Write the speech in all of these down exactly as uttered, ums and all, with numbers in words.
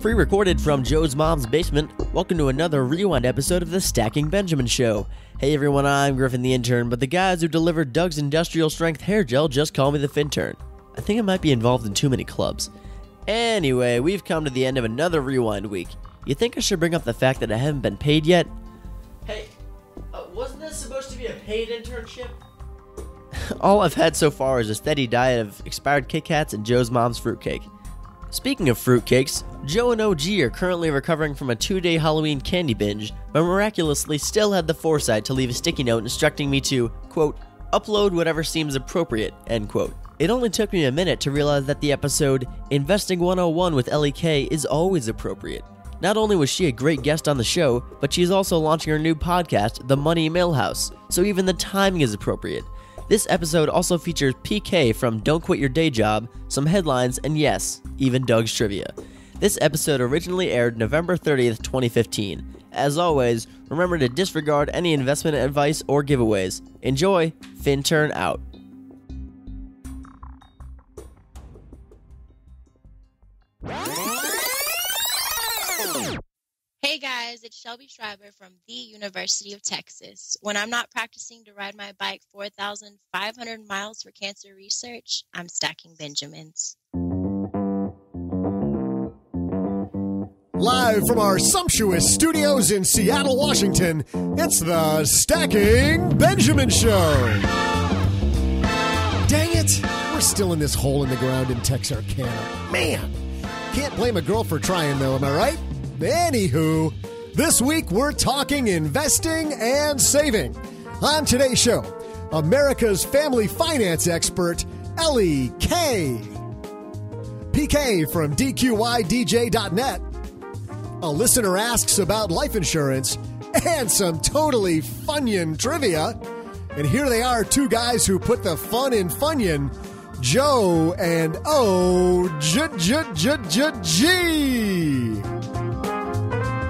Pre-recorded from Joe's mom's basement, welcome to another Rewind episode of the Stacking Benjamin Show. Hey everyone, I'm Griffin the Intern, but the guys who delivered Doug's Industrial Strength Hair Gel just call me the Fintern. I think I might be involved in too many clubs. Anyway, we've come to the end of another Rewind week. You think I should bring up the fact that I haven't been paid yet? Hey, uh, wasn't this supposed to be a paid internship? All I've had so far is a steady diet of expired Kit Kats and Joe's mom's fruitcake. Speaking of fruitcakes, Joe and O G are currently recovering from a two-day Halloween candy binge, but miraculously still had the foresight to leave a sticky note instructing me to, quote, upload whatever seems appropriate, end quote. It only took me a minute to realize that the episode, Investing one oh one with Ellie Kay, is always appropriate. Not only was she a great guest on the show, but she's also launching her new podcast, The Money Millhouse, so even the timing is appropriate. This episode also features P K from Don't Quit Your Day Job, some headlines, and yes, even Doug's trivia. This episode originally aired November thirtieth, twenty fifteen. As always, remember to disregard any investment advice or giveaways. Enjoy, FinTurn out. Hey guys, it's Shelby Schreiber from the University of Texas. When I'm not practicing to ride my bike four thousand five hundred miles for cancer research, I'm stacking Benjamins. Live from our sumptuous studios in Seattle, Washington, it's the Stacking Benjamin Show. Dang it, we're still in this hole in the ground in Texarkana. Man, can't blame a girl for trying though, am I right? Anywho, this week we're talking investing and saving. On today's show, America's family finance expert, Ellie Kay, P K from D Q Y D J dot net, a listener asks about life insurance, and some totally Funyun trivia. And here they are, two guys who put the fun in Funyun, Joe and O G G G G.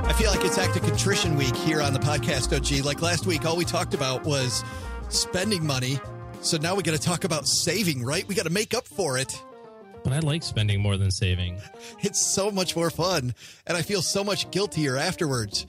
I feel like it's Act of Contrition Week here on the podcast, O G. Like last week, all we talked about was spending money. So now we got to talk about saving, right? We got to make up for it. But I like spending more than saving. It's so much more fun. And I feel so much guiltier afterwards.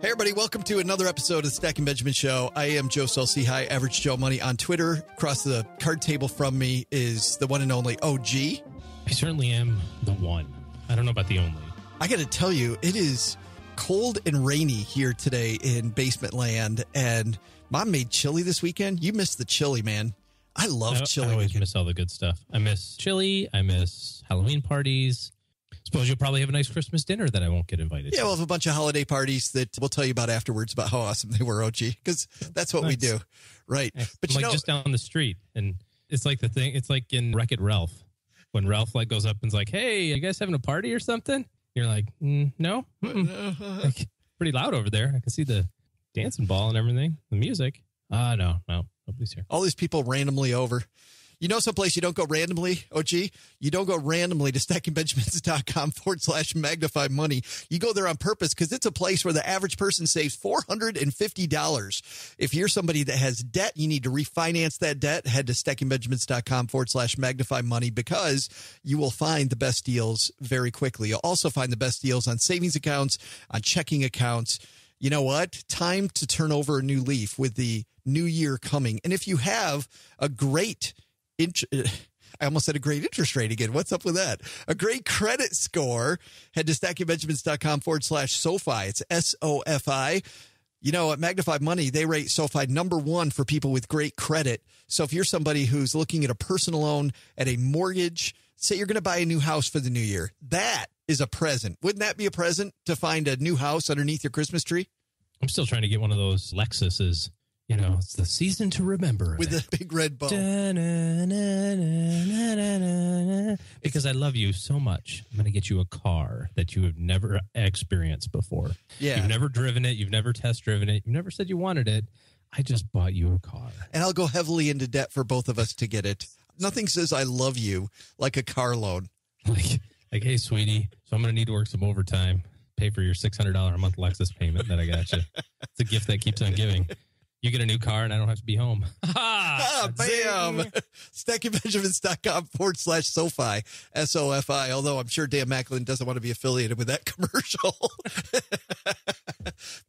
Hey, everybody. Welcome to another episode of the Stack and Benjamin Show. I am Joe Sulci. Hi, Average Joe Money on Twitter. Across the card table from me is the one and only O G. I certainly am the one. I don't know about the only. I got to tell you, it is cold and rainy here today in basement land, and Mom made chili this weekend. You missed the chili, man. I love I, chili. I always weekend. miss all the good stuff. I miss chili. I miss Halloween parties. Suppose you'll probably have a nice Christmas dinner that I won't get invited yeah, to. Yeah, we'll have a bunch of holiday parties that we'll tell you about afterwards about how awesome they were, O G, because that's what nice. we do, right? Nice. But I'm you like know, just down the street, and it's like the thing. It's like in Wreck-It Ralph when Ralph like goes up and's like, "Hey, you guys having a party or something?" You're like, mm, no, mm-mm. Like, pretty loud over there. I can see the dancing ball and everything, the music. Ah, uh, no, no, nobody's here. All these people randomly over. You know someplace you don't go randomly, O G? You don't go randomly to stacking benjamins dot com forward slash magnify money. You go there on purpose because it's a place where the average person saves four hundred fifty dollars. If you're somebody that has debt, you need to refinance that debt, head to stacking benjamins dot com forward slash magnify money because you will find the best deals very quickly. You'll also find the best deals on savings accounts, on checking accounts. You know what? Time to turn over a new leaf with the new year coming. And if you have a great I almost said a great interest rate again. What's up with that? A great credit score. Head to stacking benjamins dot com forward slash SoFi. It's S O F I. You know, at Magnify Money, they rate SoFi number one for people with great credit. So if you're somebody who's looking at a personal loan, at a mortgage, say you're going to buy a new house for the new year. That is a present. Wouldn't that be a present to find a new house underneath your Christmas tree? I'm still trying to get one of those Lexuses. You know, it's the season to remember. With the big red bow. Because I love you so much, I'm going to get you a car that you have never experienced before. Yeah. You've never driven it. You've never test driven it. You've never said you wanted it. I just bought you a car. And I'll go heavily into debt for both of us to get it. Nothing says I love you like a car loan. Like, like hey, sweetie, so I'm going to need to work some overtime. Pay for your six hundred dollars a month Lexus payment that I got you. It's a gift that keeps on giving. You get a new car and I don't have to be home. ah, bam! Stacking Benjamins dot com forward slash SoFi, S O F I, although I'm sure Dan Macklin doesn't want to be affiliated with that commercial.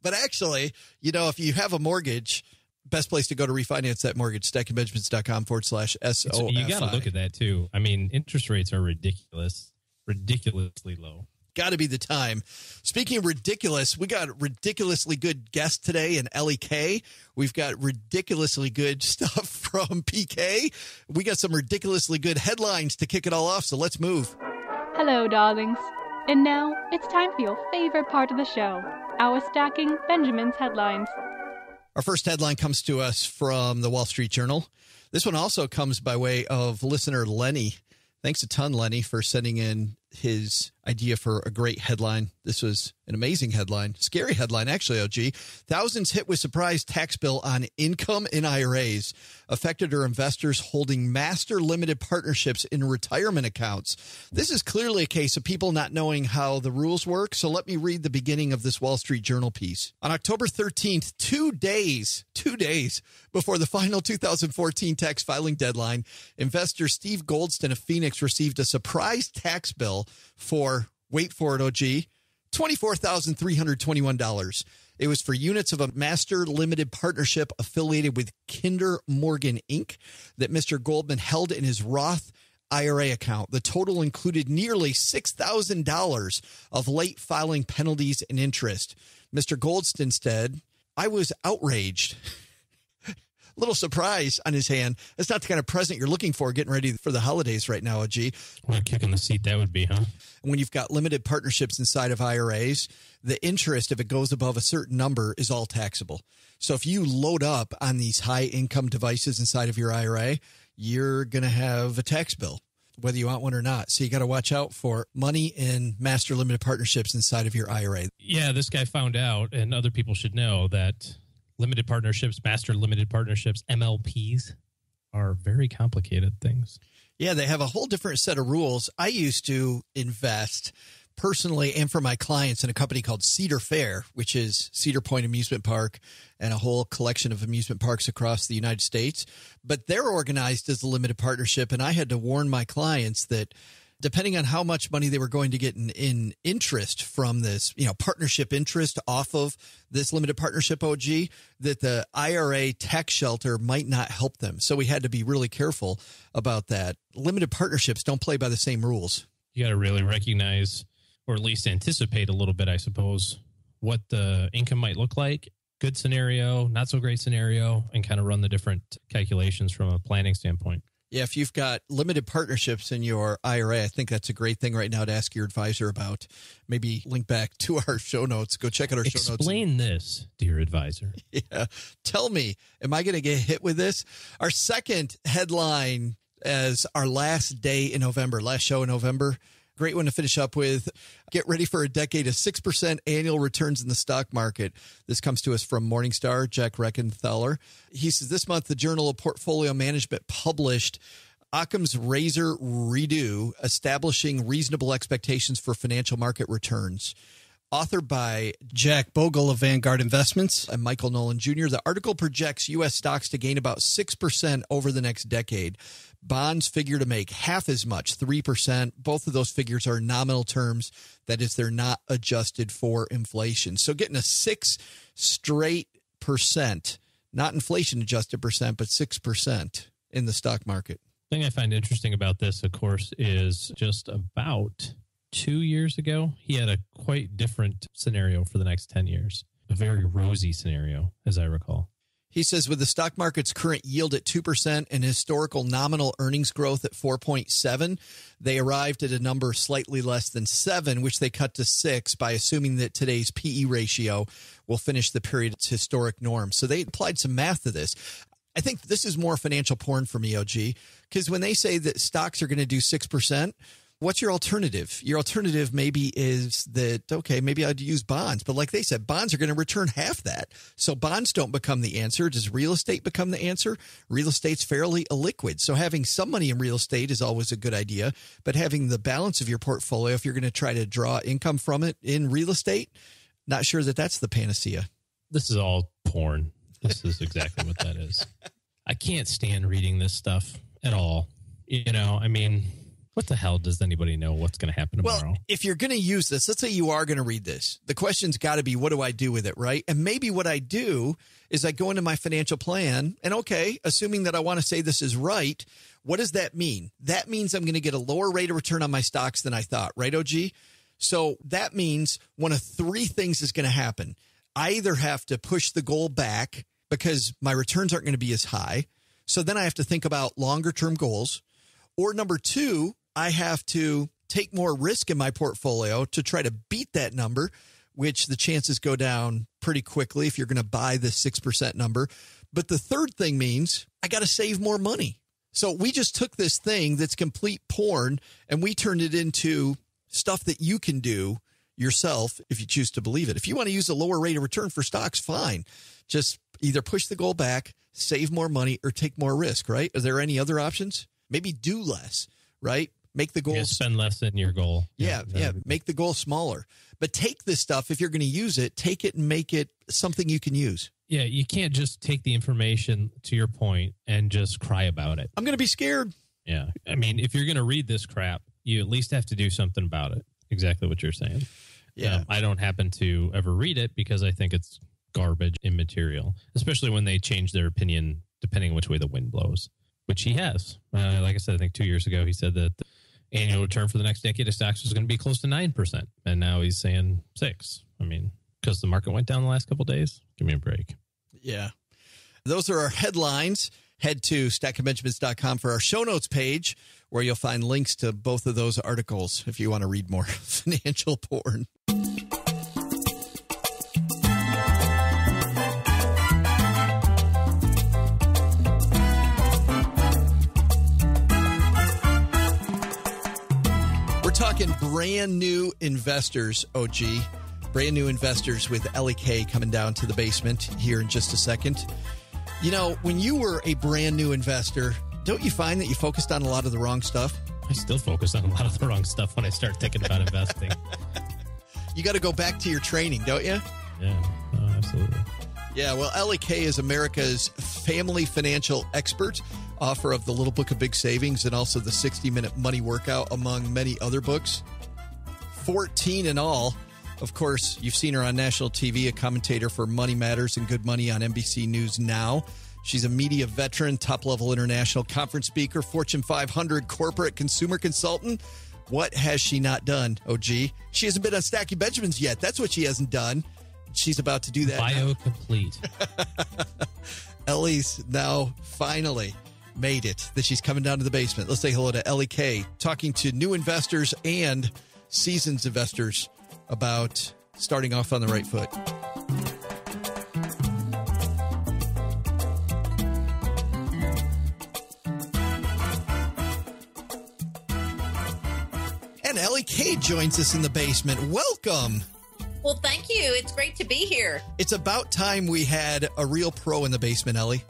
But actually, you know, if you have a mortgage, best place to go to refinance that mortgage, stacking benjamins dot com forward slash SOFI. You got to look at that, too. I mean, interest rates are ridiculous, ridiculously low. Got to be the time. Speaking of ridiculous, we got a ridiculously good guest today in Ellie Kay. We've got ridiculously good stuff from P K. We got some ridiculously good headlines to kick it all off, so let's move. Hello, darlings. And now it's time for your favorite part of the show, our Stacking Benjamins headlines. Our first headline comes to us from the Wall Street Journal. This one also comes by way of listener Lenny. Thanks a ton, Lenny, for sending in his idea for a great headline. This was an amazing headline. Scary headline, actually, O G. Thousands hit with surprise tax bill on income in I R As. Affected are investors holding master limited partnerships in retirement accounts. This is clearly a case of people not knowing how the rules work. So let me read the beginning of this Wall Street Journal piece. On October thirteenth, two days, two days before the final two thousand fourteen tax filing deadline, investor Steve Goldstein of Phoenix received a surprise tax bill for, wait for it, O G, twenty-four thousand three hundred twenty-one dollars. It was for units of a master limited partnership affiliated with Kinder Morgan Incorporated that Mister Goldman held in his Roth I R A account. The total included nearly six thousand dollars of late filing penalties and interest. Mister Goldstein said, "I was outraged." Little surprise on his hand. That's not the kind of present you're looking for getting ready for the holidays right now, O G. What a kick in the seat that would be, huh? And when you've got limited partnerships inside of I R As, the interest, if it goes above a certain number, is all taxable. So if you load up on these high-income devices inside of your I R A, you're going to have a tax bill, whether you want one or not. So you got to watch out for money in master limited partnerships inside of your I R A. Yeah, this guy found out, and other people should know, that limited partnerships, master limited partnerships, M L Ps are very complicated things. Yeah, they have a whole different set of rules. I used to invest personally and for my clients in a company called Cedar Fair, which is Cedar Point Amusement Park and a whole collection of amusement parks across the United States. But they're organized as a limited partnership, and I had to warn my clients that depending on how much money they were going to get in, in interest from this, you know, partnership interest off of this limited partnership, O G, that the I R A tax shelter might not help them. So we had to be really careful about that. Limited partnerships don't play by the same rules. You got to really recognize, or at least anticipate a little bit, I suppose, what the income might look like. Good scenario, not so great scenario, and kind of run the different calculations from a planning standpoint. Yeah, if you've got limited partnerships in your I R A, I think that's a great thing right now to ask your advisor about. Maybe link back to our show notes. Go check out our show notes. Explain this, dear advisor. Yeah. Tell me, am I going to get hit with this? Our second headline as our last day in November, last show in November. Great one to finish up with. Get ready for a decade of six percent annual returns in the stock market. This comes to us from Morningstar, Jack Reckenthaler. He says, this month, the Journal of Portfolio Management published Occam's Razor Redo, Establishing Reasonable Expectations for Financial Market Returns. Authored by Jack Bogle of Vanguard Investments and Michael Nolan Junior, the article projects U S stocks to gain about six percent over the next decade. Bonds figure to make half as much, three percent. Both of those figures are nominal terms. That is, they're not adjusted for inflation. So getting a six straight percent, not inflation adjusted percent, but six percent in the stock market. The thing I find interesting about this, of course, is just about two years ago, he had a quite different scenario for the next ten years, a very rosy scenario, as I recall. He says, with the stock market's current yield at two percent and historical nominal earnings growth at four point seven, they arrived at a number slightly less than seven, which they cut to six by assuming that today's P E ratio will finish the period's historic norm. So they applied some math to this. I think this is more financial porn for me, O G, because when they say that stocks are going to do six percent, what's your alternative? Your alternative maybe is that, okay, maybe I'd use bonds. But like they said, bonds are going to return half that. So bonds don't become the answer. Does real estate become the answer? Real estate's fairly illiquid. So having some money in real estate is always a good idea. But having the balance of your portfolio, if you're going to try to draw income from it in real estate, not sure that that's the panacea. This is all porn. This is exactly what that is. I can't stand reading this stuff at all. You know, I mean, what the hell does anybody know what's going to happen tomorrow? Well, if you're going to use this, let's say you are going to read this. The question's got to be, what do I do with it, right? And maybe what I do is I go into my financial plan and, okay, assuming that I want to say this is right, what does that mean? That means I'm going to get a lower rate of return on my stocks than I thought, right, O G? So that means one of three things is going to happen. I either have to push the goal back because my returns aren't going to be as high. So then I have to think about longer term goals. Or number two, I have to take more risk in my portfolio to try to beat that number, which the chances go down pretty quickly if you're going to buy the six percent number. But the third thing means I got to save more money. So we just took this thing that's complete porn and we turned it into stuff that you can do yourself if you choose to believe it. If you want to use a lower rate of return for stocks, fine. Just either push the goal back, save more money, or take more risk, right? Are there any other options? Maybe do less, right? Make the goal. Yeah, spend less than your goal. Yeah, yeah. yeah. Make the goal smaller. But take this stuff, if you're going to use it, take it and make it something you can use. Yeah, you can't just take the information, to your point, and just cry about it. I'm going to be scared. Yeah. I mean, if you're going to read this crap, you at least have to do something about it. Exactly what you're saying. Yeah. Um, I don't happen to ever read it because I think it's garbage immaterial, especially when they change their opinion depending on which way the wind blows, which he has. Uh, like I said, I think two years ago, he said that the annual return for the next decade of stocks was going to be close to nine percent. And now he's saying six. I mean, because the market went down the last couple of days. Give me a break. Yeah. Those are our headlines. Head to stack of benjamins dot com for our show notes page, where you'll find links to both of those articles if you want to read more financial porn. Talking brand new investors, O G. Brand new investors with Ellie Kay coming down to the basement here in just a second. You know, when you were a brand new investor, don't you find that you focused on a lot of the wrong stuff? I still focus on a lot of the wrong stuff when I start thinking about investing. You got to go back to your training, don't you? Yeah, no, absolutely. Yeah, well, Ellie Kay is America's family financial expert, author of The Little Book of Big Savings and also The sixty minute Money Workout, among many other books. fourteen in all. Of course, you've seen her on national T V, a commentator for Money Matters and Good Money on N B C News Now. She's a media veteran, top-level international conference speaker, Fortune five hundred corporate consumer consultant. What has she not done, O G? She hasn't been on Stacking Benjamins yet. That's what she hasn't done. She's about to do that. Bio complete. Ellie's now finally made it that she's coming down to the basement. Let's say hello to Ellie Kay, talking to new investors and seasoned investors about starting off on the right foot. And Ellie Kay joins us in the basement. Welcome. Well, thank you. It's great to be here. It's about time we had a real pro in the basement, Ellie.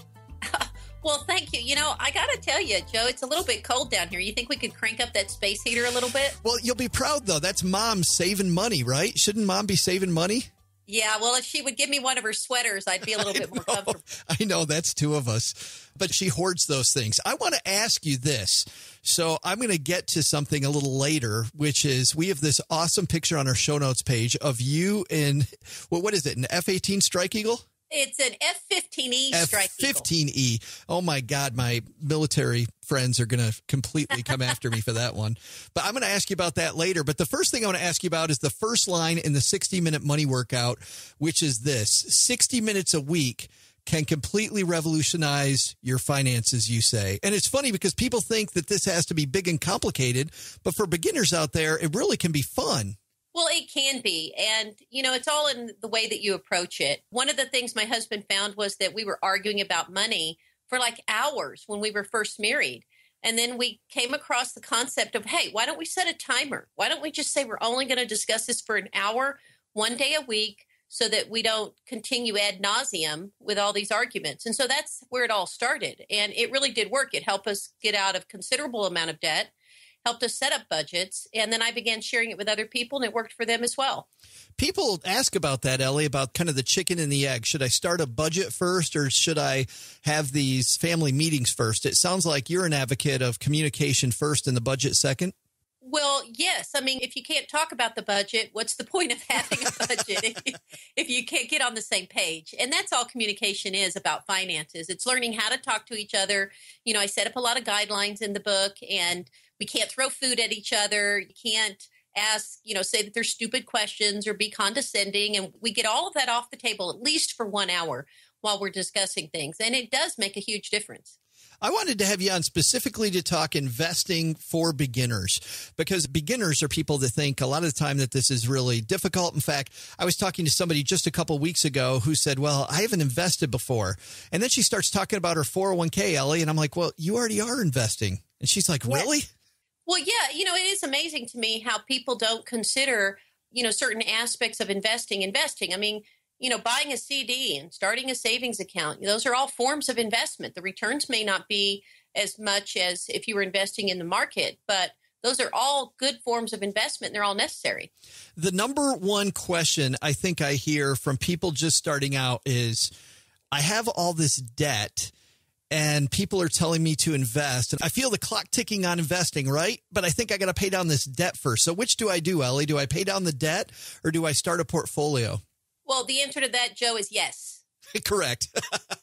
Well, thank you. You know, I got to tell you, Joe, it's a little bit cold down here. You think we could crank up that space heater a little bit? Well, you'll be proud, though. That's mom saving money, right? Shouldn't mom be saving money? Yeah, well, if she would give me one of her sweaters, I'd be a little I bit know. more comfortable. I know, that's two of us. But she hoards those things. I want to ask you this. So I'm going to get to something a little later, which is we have this awesome picture on our show notes page of you in, well, what is it, an F eighteen Strike Eagle? It's an F fifteen E Strike Eagle. F fifteen E. Oh, my God. My military friends are going to completely come after me for that one. But I'm going to ask you about that later. But the first thing I want to ask you about is the first line in the sixty minute Money Workout, which is this. sixty minutes a week can completely revolutionize your finances, you say. And it's funny because people think that this has to be big and complicated. But for beginners out there, it really can be fun. Well, it can be. And, you know, it's all in the way that you approach it. One of the things my husband found was that we were arguing about money for like hours when we were first married. And then we came across the concept of, hey, why don't we set a timer? Why don't we just say we're only going to discuss this for an hour, one day a week, so that we don't continue ad nauseum with all these arguments? And so that's where it all started. And it really did work. It helped us get out of considerable amount of debt. helped us set up budgets. And then I began sharing it with other people, and it worked for them as well. People ask about that, Ellie, about kind of the chicken and the egg. Should I start a budget first, or should I have these family meetings first? It sounds like you're an advocate of communication first and the budget second. Well, yes. I mean, if you can't talk about the budget, what's the point of having a budget if you can't get on the same page? And that's all communication is about finances. It's learning how to talk to each other. You know, I set up a lot of guidelines in the book, and we can't throw food at each other. You can't ask, you know, say that they're stupid questions or be condescending. And we get all of that off the table, at least for one hour while we're discussing things. And it does make a huge difference. I wanted to have you on specifically to talk investing for beginners, because beginners are people that think a lot of the time that this is really difficult. In fact, I was talking to somebody just a couple of weeks ago who said, well, I haven't invested before. And then she starts talking about her four oh one K, Ellie. And I'm like, well, you already are investing. And she's like, really? Yes. Well, yeah. You know, it is amazing to me how people don't consider, you know, certain aspects of investing, investing. I mean, you know, buying a C D and starting a savings account, those are all forms of investment. The returns may not be as much as if you were investing in the market, but those are all good forms of investment. They're all necessary. The number one question I think I hear from people just starting out is, I have all this debt and people are telling me to invest. And I feel the clock ticking on investing, right? But I think I got to pay down this debt first. So which do I do, Ellie? Do I pay down the debt, or do I start a portfolio? Well, the answer to that, Joe, is yes. Correct.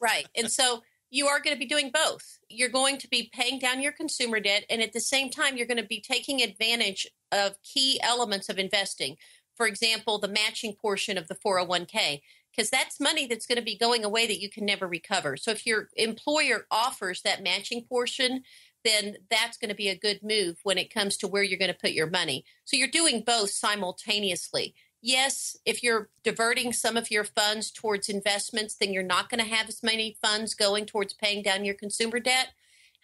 Right. And so you are going to be doing both. You're going to be paying down your consumer debt, and at the same time, you're going to be taking advantage of key elements of investing. For example, the matching portion of the four oh one K, because that's money that's going to be going away that you can never recover. So if your employer offers that matching portion, then that's going to be a good move when it comes to where you're going to put your money. So you're doing both simultaneously. Yes, if you're diverting some of your funds towards investments, then you're not going to have as many funds going towards paying down your consumer debt.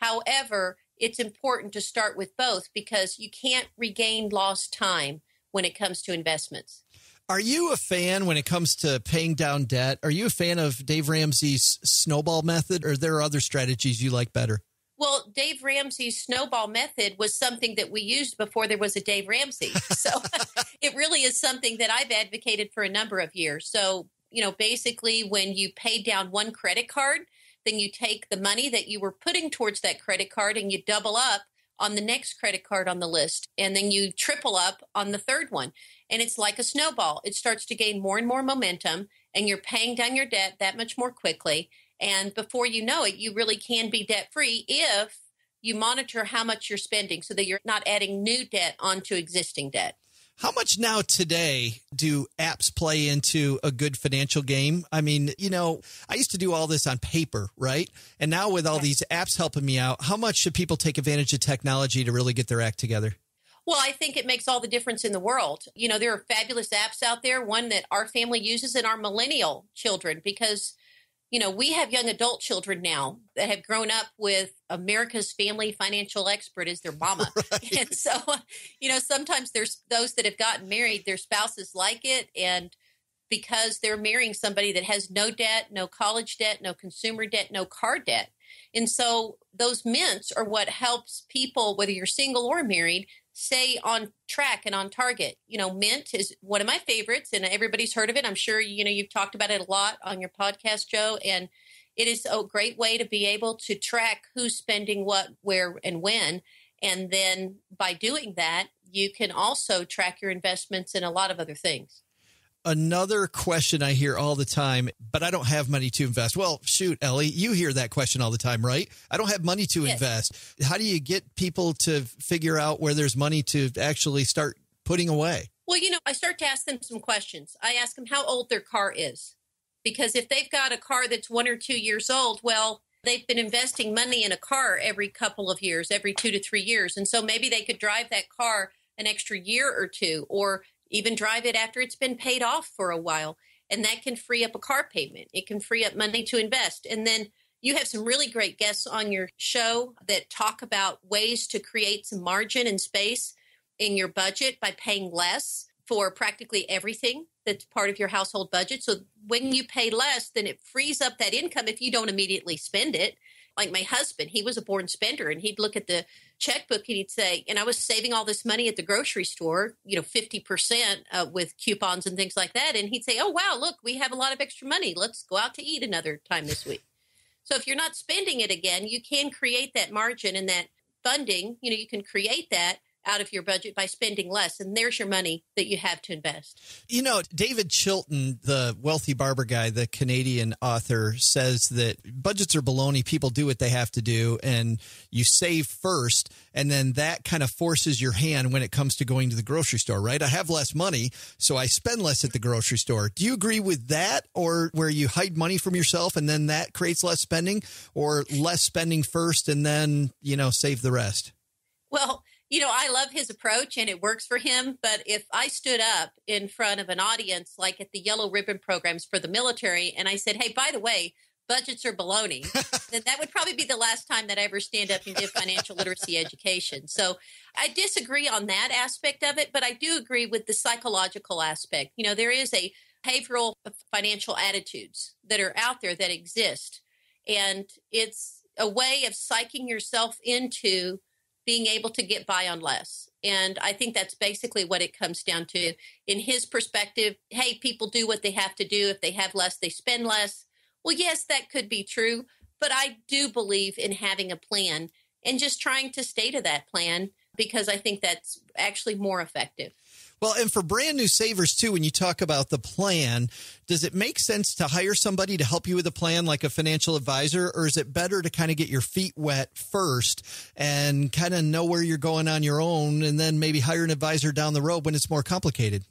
However, it's important to start with both, because you can't regain lost time when it comes to investments. Are you a fan, when it comes to paying down debt, are you a fan of Dave Ramsey's snowball method, or are there other strategies you like better? Well, Dave Ramsey's snowball method was something that we used before there was a Dave Ramsey. So it really is something that I've advocated for a number of years. So, you know, basically when you pay down one credit card, then you take the money that you were putting towards that credit card and you double up on the next credit card on the list. And then you triple up on the third one. And it's like a snowball. It starts to gain more and more momentum, and you're paying down your debt that much more quickly. And before you know it, you really can be debt-free if you monitor how much you're spending so that you're not adding new debt onto existing debt. How much now today do apps play into a good financial game? I mean, you know, I used to do all this on paper, right? And now with all these apps helping me out, how much should people take advantage of technology to really get their act together? Well, I think it makes all the difference in the world. You know, there are fabulous apps out there, one that our family uses and our millennial children, because you know, we have young adult children now that have grown up with America's Family Financial Expert as their mama. Right. And so, you know, sometimes there's those that have gotten married, their spouses like it. And because they're marrying somebody that has no debt, no college debt, no consumer debt, no car debt. And so those mints are what helps people, whether you're single or married, stay on track and on target. You know, Mint is one of my favorites, and everybody's heard of it. I'm sure, you know, you've talked about it a lot on your podcast, Joe, and it is a great way to be able to track who's spending what, where, and when. And then by doing that, you can also track your investments and a lot of other things. Another question I hear all the time, but I don't have money to invest. Well, shoot, Ellie, you hear that question all the time, right? I don't have money to yes. invest. How do you get people to figure out where there's money to actually start putting away? Well, you know, I start to ask them some questions. I ask them how old their car is, because if they've got a car that's one or two years old, well, they've been investing money in a car every couple of years, every two to three years. And so maybe they could drive that car an extra year or two, or even drive it after it's been paid off for a while. And that can free up a car payment. It can free up money to invest. And then you have some really great guests on your show that talk about ways to create some margin and space in your budget by paying less for practically everything that's part of your household budget. So when you pay less, then it frees up that income if you don't immediately spend it. like my husband, he was a born spender, and he'd look at the checkbook and he'd say, and I was saving all this money at the grocery store, you know, fifty percent uh, with coupons and things like that. And he'd say, oh, wow, look, we have a lot of extra money. Let's go out to eat another time this week. So if you're not spending it again, you can create that margin and that funding. You know, you can create that out of your budget by spending less. And there's your money that you have to invest. You know, David Chilton, the wealthy barber guy, the Canadian author, says that budgets are baloney. People do what they have to do. And you save first. And then that kind of forces your hand when it comes to going to the grocery store, right? I have less money, so I spend less at the grocery store. Do you agree with that, or where you hide money from yourself and then that creates less spending, or less spending first and then, you know, save the rest? Well, you know, I love his approach and it works for him. But if I stood up in front of an audience, like at the Yellow Ribbon programs for the military, and I said, hey, by the way, budgets are baloney, then that would probably be the last time that I ever stand up and give financial literacy education. So I disagree on that aspect of it, but I do agree with the psychological aspect. You know, there is a behavioral financial attitudes that are out there that exist. And it's a way of psyching yourself into being able to get by on less. And I think that's basically what it comes down to. In his perspective, hey, people do what they have to do. If they have less, they spend less. Well, yes, that could be true, but I do believe in having a plan and just trying to stay to that plan, because I think that's actually more effective. Well, and for brand new savers, too, when you talk about the plan, does it make sense to hire somebody to help you with a plan, like a financial advisor, or is it better to kind of get your feet wet first and kind of know where you're going on your own and then maybe hire an advisor down the road when it's more complicated?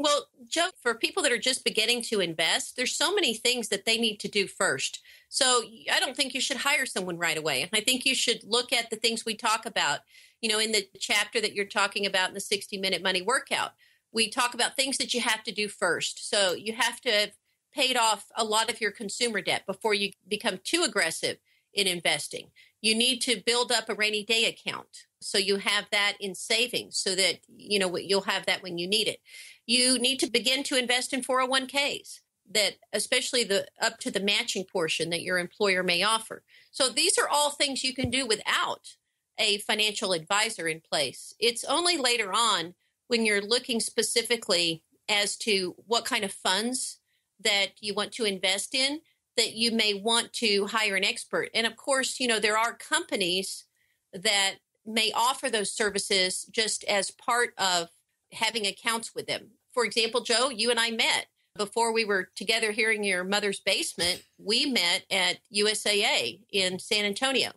Well, Joe, for people that are just beginning to invest, there's so many things that they need to do first. So I don't think you should hire someone right away. I think you should look at the things we talk about. You know, in the chapter that you're talking about in the sixty minute money workout, we talk about things that you have to do first. So you have to have paid off a lot of your consumer debt before you become too aggressive in investing. You need to build up a rainy day account, so you have that in savings so that, you know, you'll have that when you need it. You need to begin to invest in four oh one Ks, that especially the up to the matching portion that your employer may offer. So these are all things you can do without a financial advisor in place. It's only later on when you're looking specifically as to what kind of funds that you want to invest in that you may want to hire an expert. And of course, you know, there are companies that may offer those services just as part of having accounts with them. For example, Joe, you and I met before we were together here in your mother's basement. We met at U S A A in San Antonio.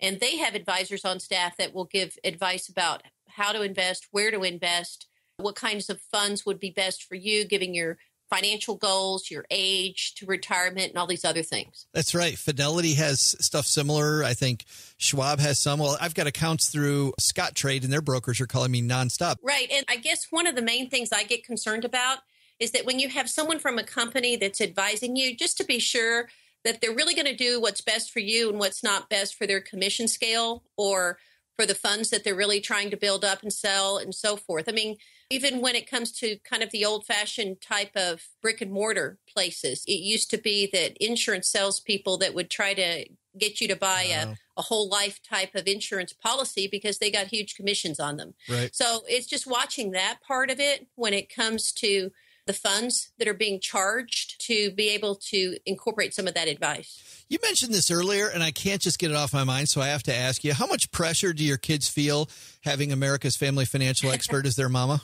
And they have advisors on staff that will give advice about how to invest, where to invest, what kinds of funds would be best for you, giving your financial goals, your age to retirement, and all these other things. That's right. Fidelity has stuff similar. I think Schwab has some. Well, I've got accounts through Scottrade, and their brokers are calling me nonstop. Right. And I guess one of the main things I get concerned about is that when you have someone from a company that's advising you, just to be sure that they're really going to do what's best for you and what's not best for their commission scale or for the funds that they're really trying to build up and sell and so forth. I mean, even when it comes to kind of the old-fashioned type of brick and mortar places, it used to be that insurance salespeople that would try to get you to buy wow. a, a whole life type of insurance policy because they got huge commissions on them. Right. So it's just watching that part of it when it comes to the funds that are being charged to be able to incorporate some of that advice. You mentioned this earlier, and I can't just get it off my mind, so I have to ask you, how much pressure do your kids feel having America's Family Financial Expert as their mama?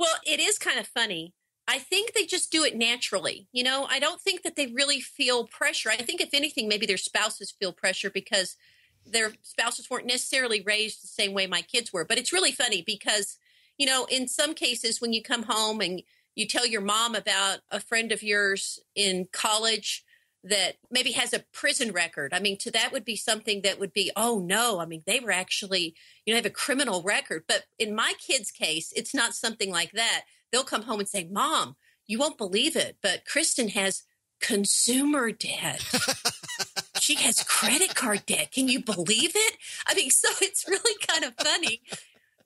Well, it is kind of funny. I think they just do it naturally. You know, I don't think that they really feel pressure. I think, if anything, maybe their spouses feel pressure because their spouses weren't necessarily raised the same way my kids were. But it's really funny because, you know, in some cases when you come home and you tell your mom about a friend of yours in college that maybe has a prison record. I mean, to that would be something that would be, oh, no, I mean, they were actually, you know, have a criminal record. But in my kid's case, it's not something like that. They'll come home and say, Mom, you won't believe it, but Kristen has consumer debt. She has credit card debt. Can you believe it? I mean, so it's really kind of funny.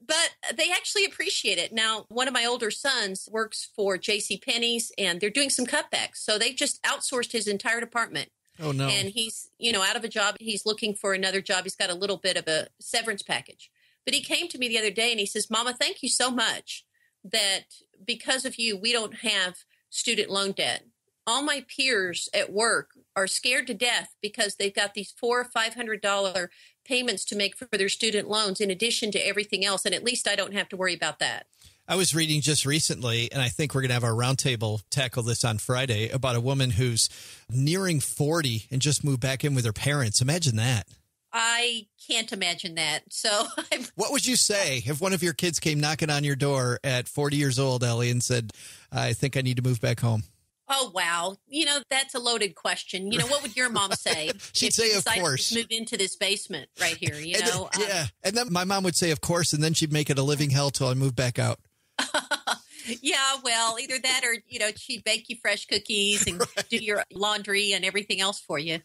But they actually appreciate it. Now, one of my older sons works for JCPenney's, and they're doing some cutbacks. So they just outsourced his entire department. Oh, no. And he's, you know, out of a job. He's looking for another job. He's got a little bit of a severance package. But he came to me the other day and he says, Mama, thank you so much that because of you, we don't have student loan debt. All my peers at work are scared to death because they've got these four or five hundred dollar payments to make for their student loans in addition to everything else. And at least I don't have to worry about that. I was reading just recently, and I think we're going to have our roundtable tackle this on Friday, about a woman who's nearing forty and just moved back in with her parents. Imagine that. I can't imagine that. So, I'm, what would you say if one of your kids came knocking on your door at forty years old, Ellie, and said, I think I need to move back home? Oh, wow. You know, that's a loaded question. You know, what would your mom say? She'd say, of course. Move into this basement right here, you and know? Then, um, yeah. And then my mom would say, of course. And then she'd make it a living hell till I move back out. Yeah, well, either that or, you know, she'd bake you fresh cookies and right. do your laundry and everything else for you.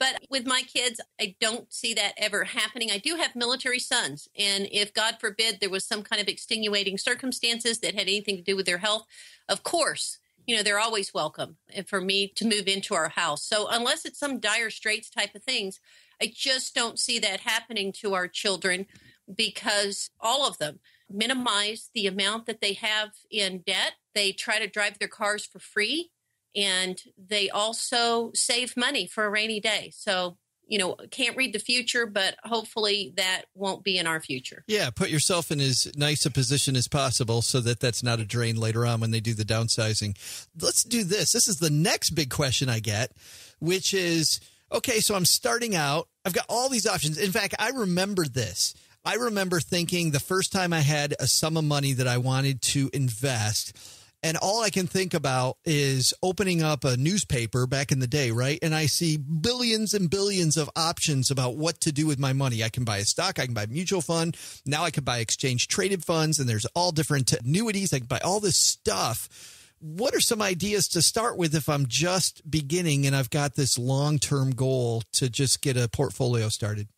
But with my kids, I don't see that ever happening. I do have military sons. And if, God forbid, there was some kind of extenuating circumstances that had anything to do with their health, of course, you know, they're always welcome for me to move into our house. So unless it's some dire straits type of things, I just don't see that happening to our children because all of them minimize the amount that they have in debt. They try to drive their cars for free, and they also save money for a rainy day. So, you know, can't read the future, but hopefully that won't be in our future. Yeah, put yourself in as nice a position as possible so that that's not a drain later on when they do the downsizing. Let's do this. This is the next big question I get, which is, okay, so I'm starting out. I've got all these options. In fact, I remember this. I remember thinking the first time I had a sum of money that I wanted to invest, and all I can think about is opening up a newspaper back in the day, right? And I see billions and billions of options about what to do with my money. I can buy a stock. I can buy a mutual fund. Now I can buy exchange traded funds, and there's all different annuities. I can buy all this stuff. What are some ideas to start with if I'm just beginning and I've got this long-term goal to just get a portfolio started?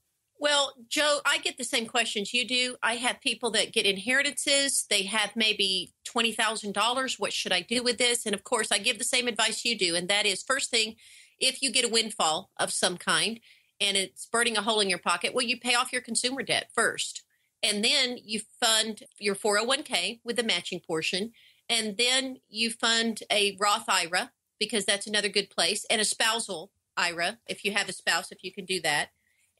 Well, Joe, I get the same questions you do. I have people that get inheritances. They have maybe twenty thousand dollars. What should I do with this? And of course, I give the same advice you do. And that is, first thing, if you get a windfall of some kind and it's burning a hole in your pocket, well, you pay off your consumer debt first. And then you fund your four oh one k with the matching portion. And then you fund a Roth I R A, because that's another good place, and a spousal I R A, if you have a spouse, if you can do that.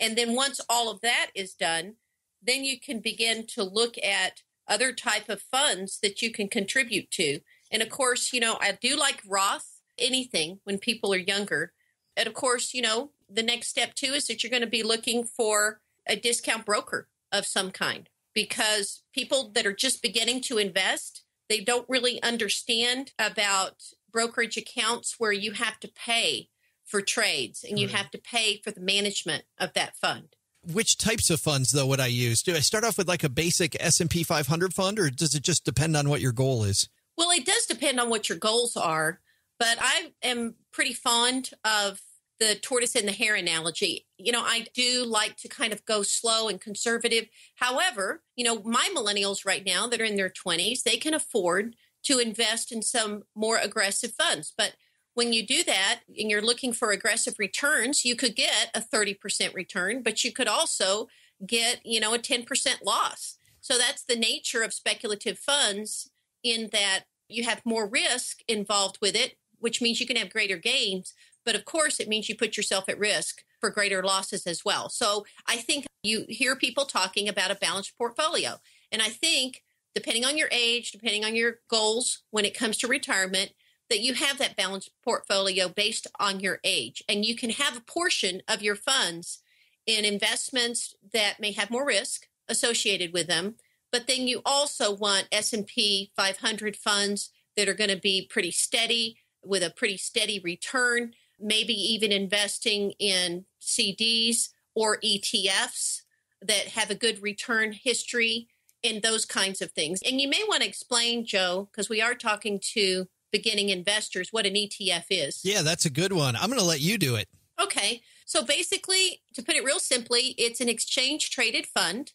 And then once all of that is done, then you can begin to look at other type of funds that you can contribute to. And of course, you know, I do like Roth, anything when people are younger. And of course, you know, the next step too is that you're going to be looking for a discount broker of some kind, because people that are just beginning to invest, they don't really understand about brokerage accounts where you have to pay for trades, and you have to pay for the management of that fund. Which types of funds, though, would I use? Do I start off with like a basic S and P five hundred fund, or does it just depend on what your goal is? Well, it does depend on what your goals are, but I am pretty fond of the tortoise and the hare analogy. You know, I do like to kind of go slow and conservative. However, you know, my millennials right now that are in their twenties, they can afford to invest in some more aggressive funds, but when you do that and you're looking for aggressive returns, you could get a thirty percent return, but you could also get, you know, a ten percent loss. So that's the nature of speculative funds, in that you have more risk involved with it, which means you can have greater gains. But of course, it means you put yourself at risk for greater losses as well. So I think you hear people talking about a balanced portfolio. And I think depending on your age, depending on your goals when it comes to retirement, that you have that balanced portfolio based on your age. And you can have a portion of your funds in investments that may have more risk associated with them. But then you also want S and P five hundred funds that are going to be pretty steady with a pretty steady return, maybe even investing in C Ds or E T Fs that have a good return history and those kinds of things. And you may want to explain, Joe, because we are talking to beginning investors, what an E T F is. Yeah, that's a good one. I'm going to let you do it. Okay. So basically, to put it real simply, it's an exchange traded fund.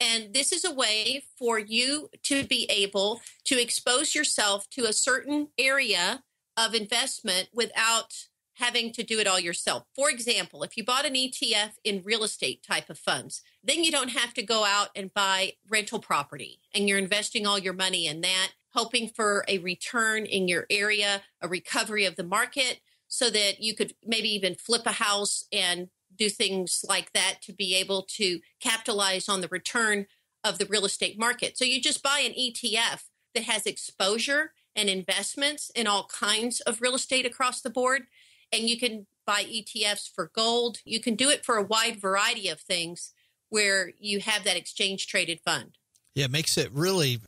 And this is a way for you to be able to expose yourself to a certain area of investment without having to do it all yourself. For example, if you bought an E T F in real estate type of funds, then you don't have to go out and buy rental property, and you're investing all your money in that, hoping for a return in your area, a recovery of the market, so that you could maybe even flip a house and do things like that to be able to capitalize on the return of the real estate market. So you just buy an E T F that has exposure and investments in all kinds of real estate across the board. And you can buy E T Fs for gold. You can do it for a wide variety of things where you have that exchange-traded fund. Yeah, it makes it really,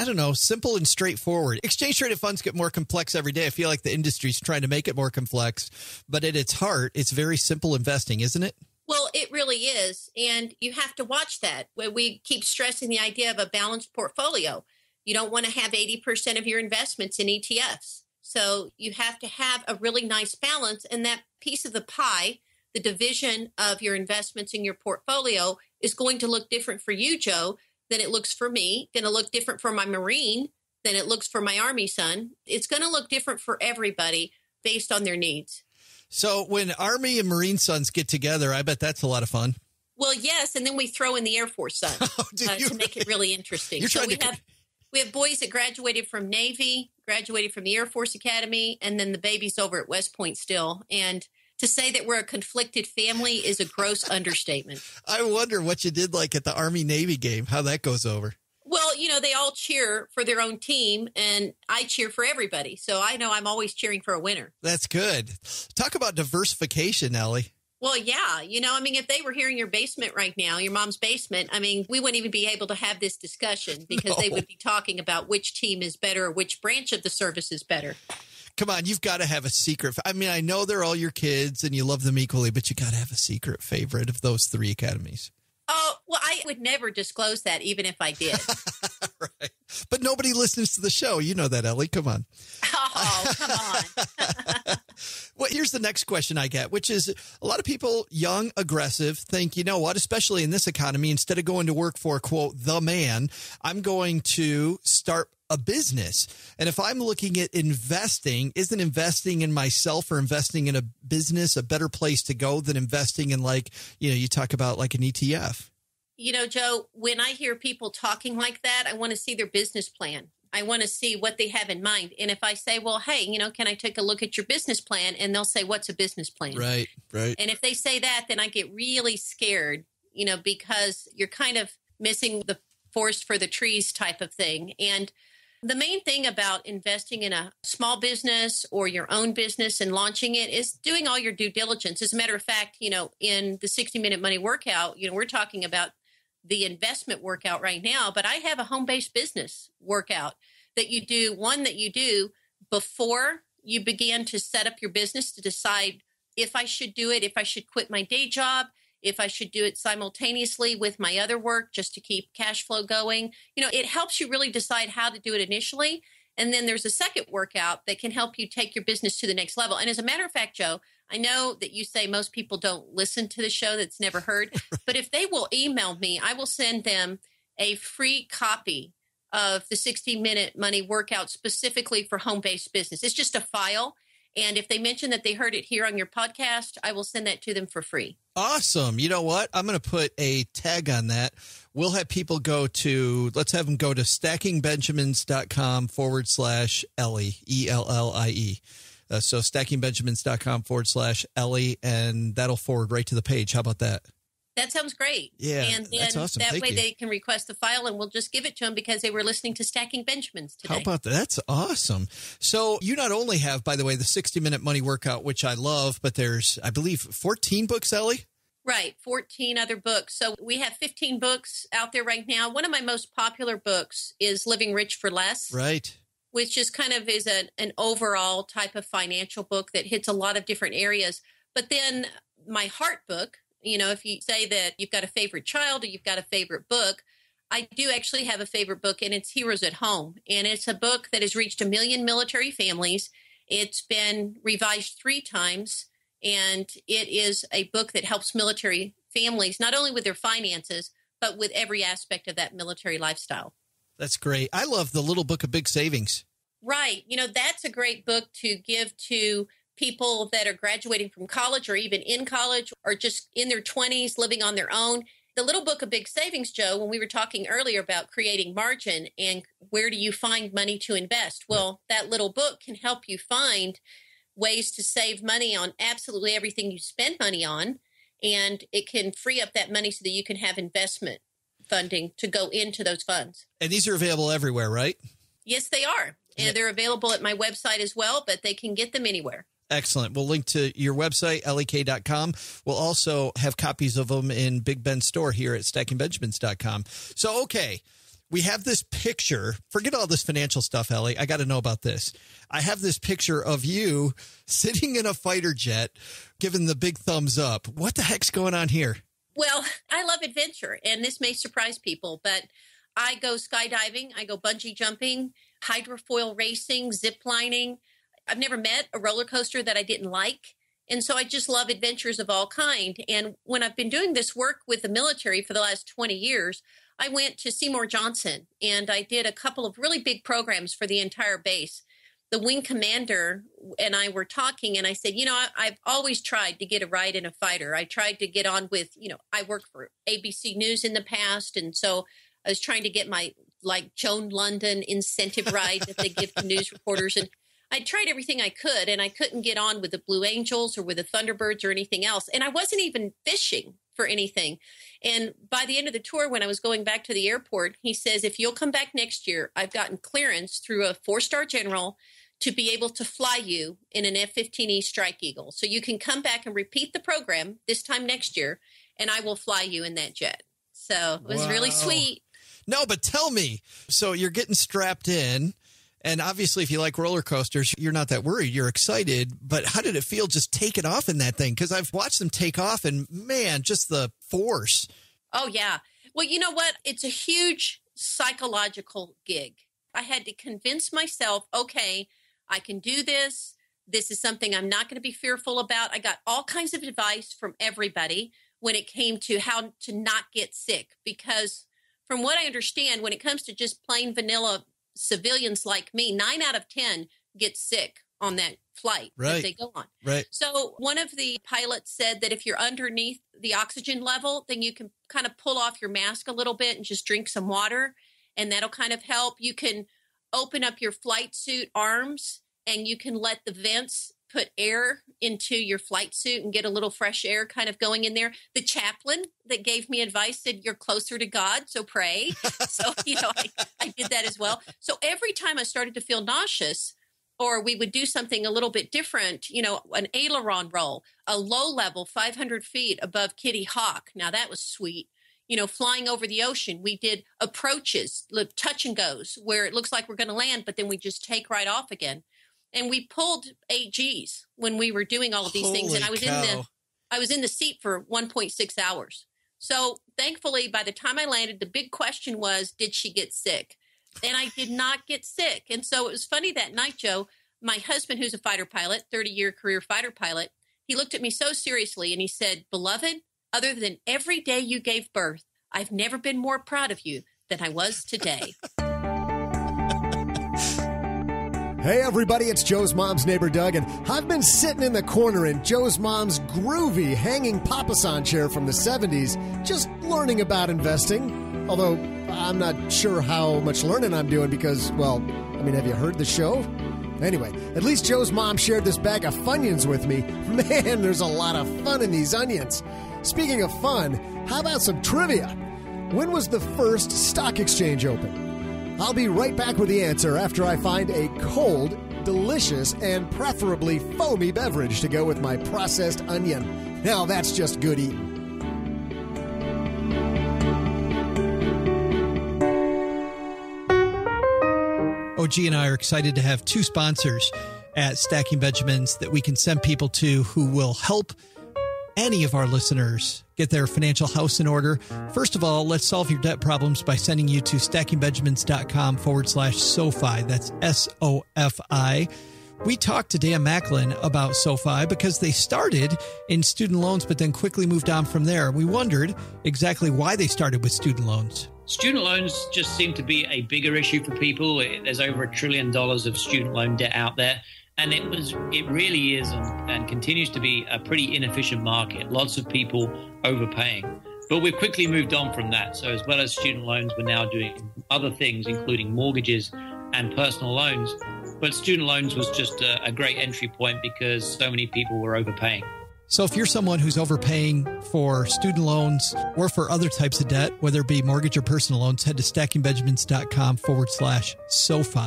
I don't know, simple and straightforward. Exchange-traded funds get more complex every day. I feel like the industry's trying to make it more complex, but at its heart, it's very simple investing, isn't it? Well, it really is, and you have to watch that. We keep stressing the idea of a balanced portfolio. You don't want to have eighty percent of your investments in E T Fs. So you have to have a really nice balance, and that piece of the pie, the division of your investments in your portfolio, is going to look different for you, Joe, than it looks for me, going to look different for my Marine than it looks for my Army son. It's going to look different for everybody based on their needs. So when Army and Marine sons get together, I bet that's a lot of fun. Well, yes, and then we throw in the Air Force son oh, uh, to make it really interesting. You're so trying we to... have we have boys that graduated from Navy, graduated from the Air Force Academy, and then the baby's over at West Point still. And to say that we're a conflicted family is a gross understatement. I wonder what you did like at the Army-Navy game, how that goes over. Well, you know, they all cheer for their own team, and I cheer for everybody. So I know I'm always cheering for a winner. That's good. Talk about diversification, Ellie. Well, yeah. You know, I mean, if they were here in your basement right now, your mom's basement, I mean, we wouldn't even be able to have this discussion because no. they would be talking about which team is better or which branch of the service is better. Come on, you've got to have a secret. I mean, I know they're all your kids and you love them equally, but you got to have a secret favorite of those three academies. Oh, well, I would never disclose that even if I did. Right. But nobody listens to the show. You know that, Ellie. Come on. Oh, come on. Well, here's the next question I get, which is a lot of people, young, aggressive, think, you know what, especially in this economy, instead of going to work for, quote, the man, I'm going to start a business. And if I'm looking at investing, isn't investing in myself or investing in a business a better place to go than investing in, like, you know, you talk about like an E T F? You know, Joe, when I hear people talking like that, I want to see their business plan. I want to see what they have in mind. And if I say, well, hey, you know, can I take a look at your business plan? And they'll say, what's a business plan? Right, right. And if they say that, then I get really scared, you know, because you're kind of missing the forest for the trees type of thing. And the main thing about investing in a small business or your own business and launching it is doing all your due diligence. As a matter of fact, you know, in the sixty minute money workout, you know, we're talking about the investment workout right now, but I have a home-based business workout that you do, one that you do before you begin to set up your business to decide if I should do it, if I should quit my day job, if I should do it simultaneously with my other work just to keep cash flow going. You know, it helps you really decide how to do it initially. And then there's a second workout that can help you take your business to the next level. And as a matter of fact, Joe, I know that you say most people don't listen to the show that's never heard, but if they will email me, I will send them a free copy of the sixty minute money workout specifically for home-based business. It's just a file. And if they mention that they heard it here on your podcast, I will send that to them for free. Awesome. You know what? I'm going to put a tag on that. We'll have people go to, let's have them go to stacking benjamins dot com forward slash Ellie, E L L I E. Uh, so stacking benjamins dot com forward slash Ellie, and that'll forward right to the page. How about that? That sounds great. Yeah, and then that's awesome. That Thank way you. They can request the file, and we'll just give it to them because they were listening to Stacking Benjamins today. How about that? That's awesome. So you not only have, by the way, the sixty minute money workout, which I love, but there's, I believe, fourteen books, Ellie? Right, fourteen other books. So we have fifteen books out there right now. One of my most popular books is Living Rich for Less. Right. Which just kind of is a, an overall type of financial book that hits a lot of different areas. But then my heart book, you know, if you say that you've got a favorite child or you've got a favorite book, I do actually have a favorite book, and it's Heroes at Home. And it's a book that has reached a million military families. It's been revised three times, and it is a book that helps military families, not only with their finances, but with every aspect of that military lifestyle. That's great. I love the Little Book of Big Savings. Right. You know, that's a great book to give to people that are graduating from college or even in college or just in their twenties living on their own. The Little Book of Big Savings, Joe, when we were talking earlier about creating margin and where do you find money to invest? Well, that little book can help you find ways to save money on absolutely everything you spend money on, and it can free up that money so that you can have investment funding to go into those funds. And these are available everywhere, right? Yes, they are. And yeah. they're available at my website as well, but they can get them anywhere. Excellent. We'll link to your website, L E K dot com. We'll also have copies of them in Big Ben's store here at stacking benjamins dot com. So, okay, we have this picture. Forget all this financial stuff, Ellie. I got to know about this. I have this picture of you sitting in a fighter jet, giving the big thumbs up. What the heck's going on here? Well, I love adventure, and this may surprise people, but I go skydiving, I go bungee jumping, hydrofoil racing, ziplining. I've never met a roller coaster that I didn't like. And so I just love adventures of all kind. And when I've been doing this work with the military for the last twenty years, I went to Seymour Johnson and I did a couple of really big programs for the entire base. The wing commander and I were talking and I said, you know, I, I've always tried to get a ride in a fighter. I tried to get on with, you know, I worked for A B C News in the past. And so I was trying to get my like Joan London incentive ride that they give to news reporters. And I tried everything I could, and I couldn't get on with the Blue Angels or with the Thunderbirds or anything else. And I wasn't even fishing for anything. And by the end of the tour, when I was going back to the airport, he says, if you'll come back next year, I've gotten clearance through a four-star general to be able to fly you in an F fifteen E Strike Eagle. So you can come back and repeat the program this time next year, and I will fly you in that jet. So it was wow. really sweet. No, but tell me. So you're getting strapped in. And obviously, if you like roller coasters, you're not that worried. You're excited. But how did it feel just taking off in that thing? Because I've watched them take off and, man, just the force. Oh, yeah. Well, you know what? It's a huge psychological gig. I had to convince myself, okay, I can do this. This is something I'm not going to be fearful about. I got all kinds of advice from everybody when it came to how to not get sick. Because from what I understand, when it comes to just plain vanilla civilians like me, nine out of ten get sick on that flight right. that they go on. Right. So one of the pilots said that if you're underneath the oxygen level, then you can kind of pull off your mask a little bit and just drink some water, and that'll kind of help. You can open up your flight suit arms, and you can let the vents put air into your flight suit and get a little fresh air kind of going in there. The chaplain that gave me advice said, you're closer to God, so pray. So, you know, I, I did that as well. So every time I started to feel nauseous or we would do something a little bit different, you know, an aileron roll, a low level, five hundred feet above Kitty Hawk. Now that was sweet. You know, flying over the ocean, we did approaches, touch and goes where it looks like we're going to land, but then we just take right off again. And we pulled eight Gs when we were doing all of these Holy things. And I was cow. in the I was in the seat for one point six hours. So thankfully, by the time I landed, the big question was, did she get sick? And I did not get sick. And so it was funny that night, Joe, my husband, who's a fighter pilot, thirty-year career fighter pilot, he looked at me so seriously and he said, beloved, other than every day you gave birth, I've never been more proud of you than I was today. Hey, everybody, it's Joe's mom's neighbor, Doug, and I've been sitting in the corner in Joe's mom's groovy hanging papasan chair from the seventies, just learning about investing, although I'm not sure how much learning I'm doing because, well, I mean, have you heard the show? Anyway, at least Joe's mom shared this bag of Funyuns with me. Man, there's a lot of fun in these onions. Speaking of fun, how about some trivia? When was the first stock exchange opened? I'll be right back with the answer after I find a cold, delicious, and preferably foamy beverage to go with my processed onion. Now that's just good eating. O G and I are excited to have two sponsors at Stacking Benjamins that we can send people to who will help any of our listeners get their financial house in order. First of all, let's solve your debt problems by sending you to stacking benjamins dot com forward slash SoFi. That's S O F I. We talked to Dan Macklin about SoFi because they started in student loans, but then quickly moved on from there. We wondered exactly why they started with student loans. Student loans just seem to be a bigger issue for people. There's over a trillion dollars of student loan debt out there. And it was, it really is and, and continues to be a pretty inefficient market. Lots of people overpaying. But we've quickly moved on from that. So as well as student loans, we're now doing other things, including mortgages and personal loans. But student loans was just a, a great entry point because so many people were overpaying. So if you're someone who's overpaying for student loans or for other types of debt, whether it be mortgage or personal loans, head to stacking benjamins dot com forward slash SoFi.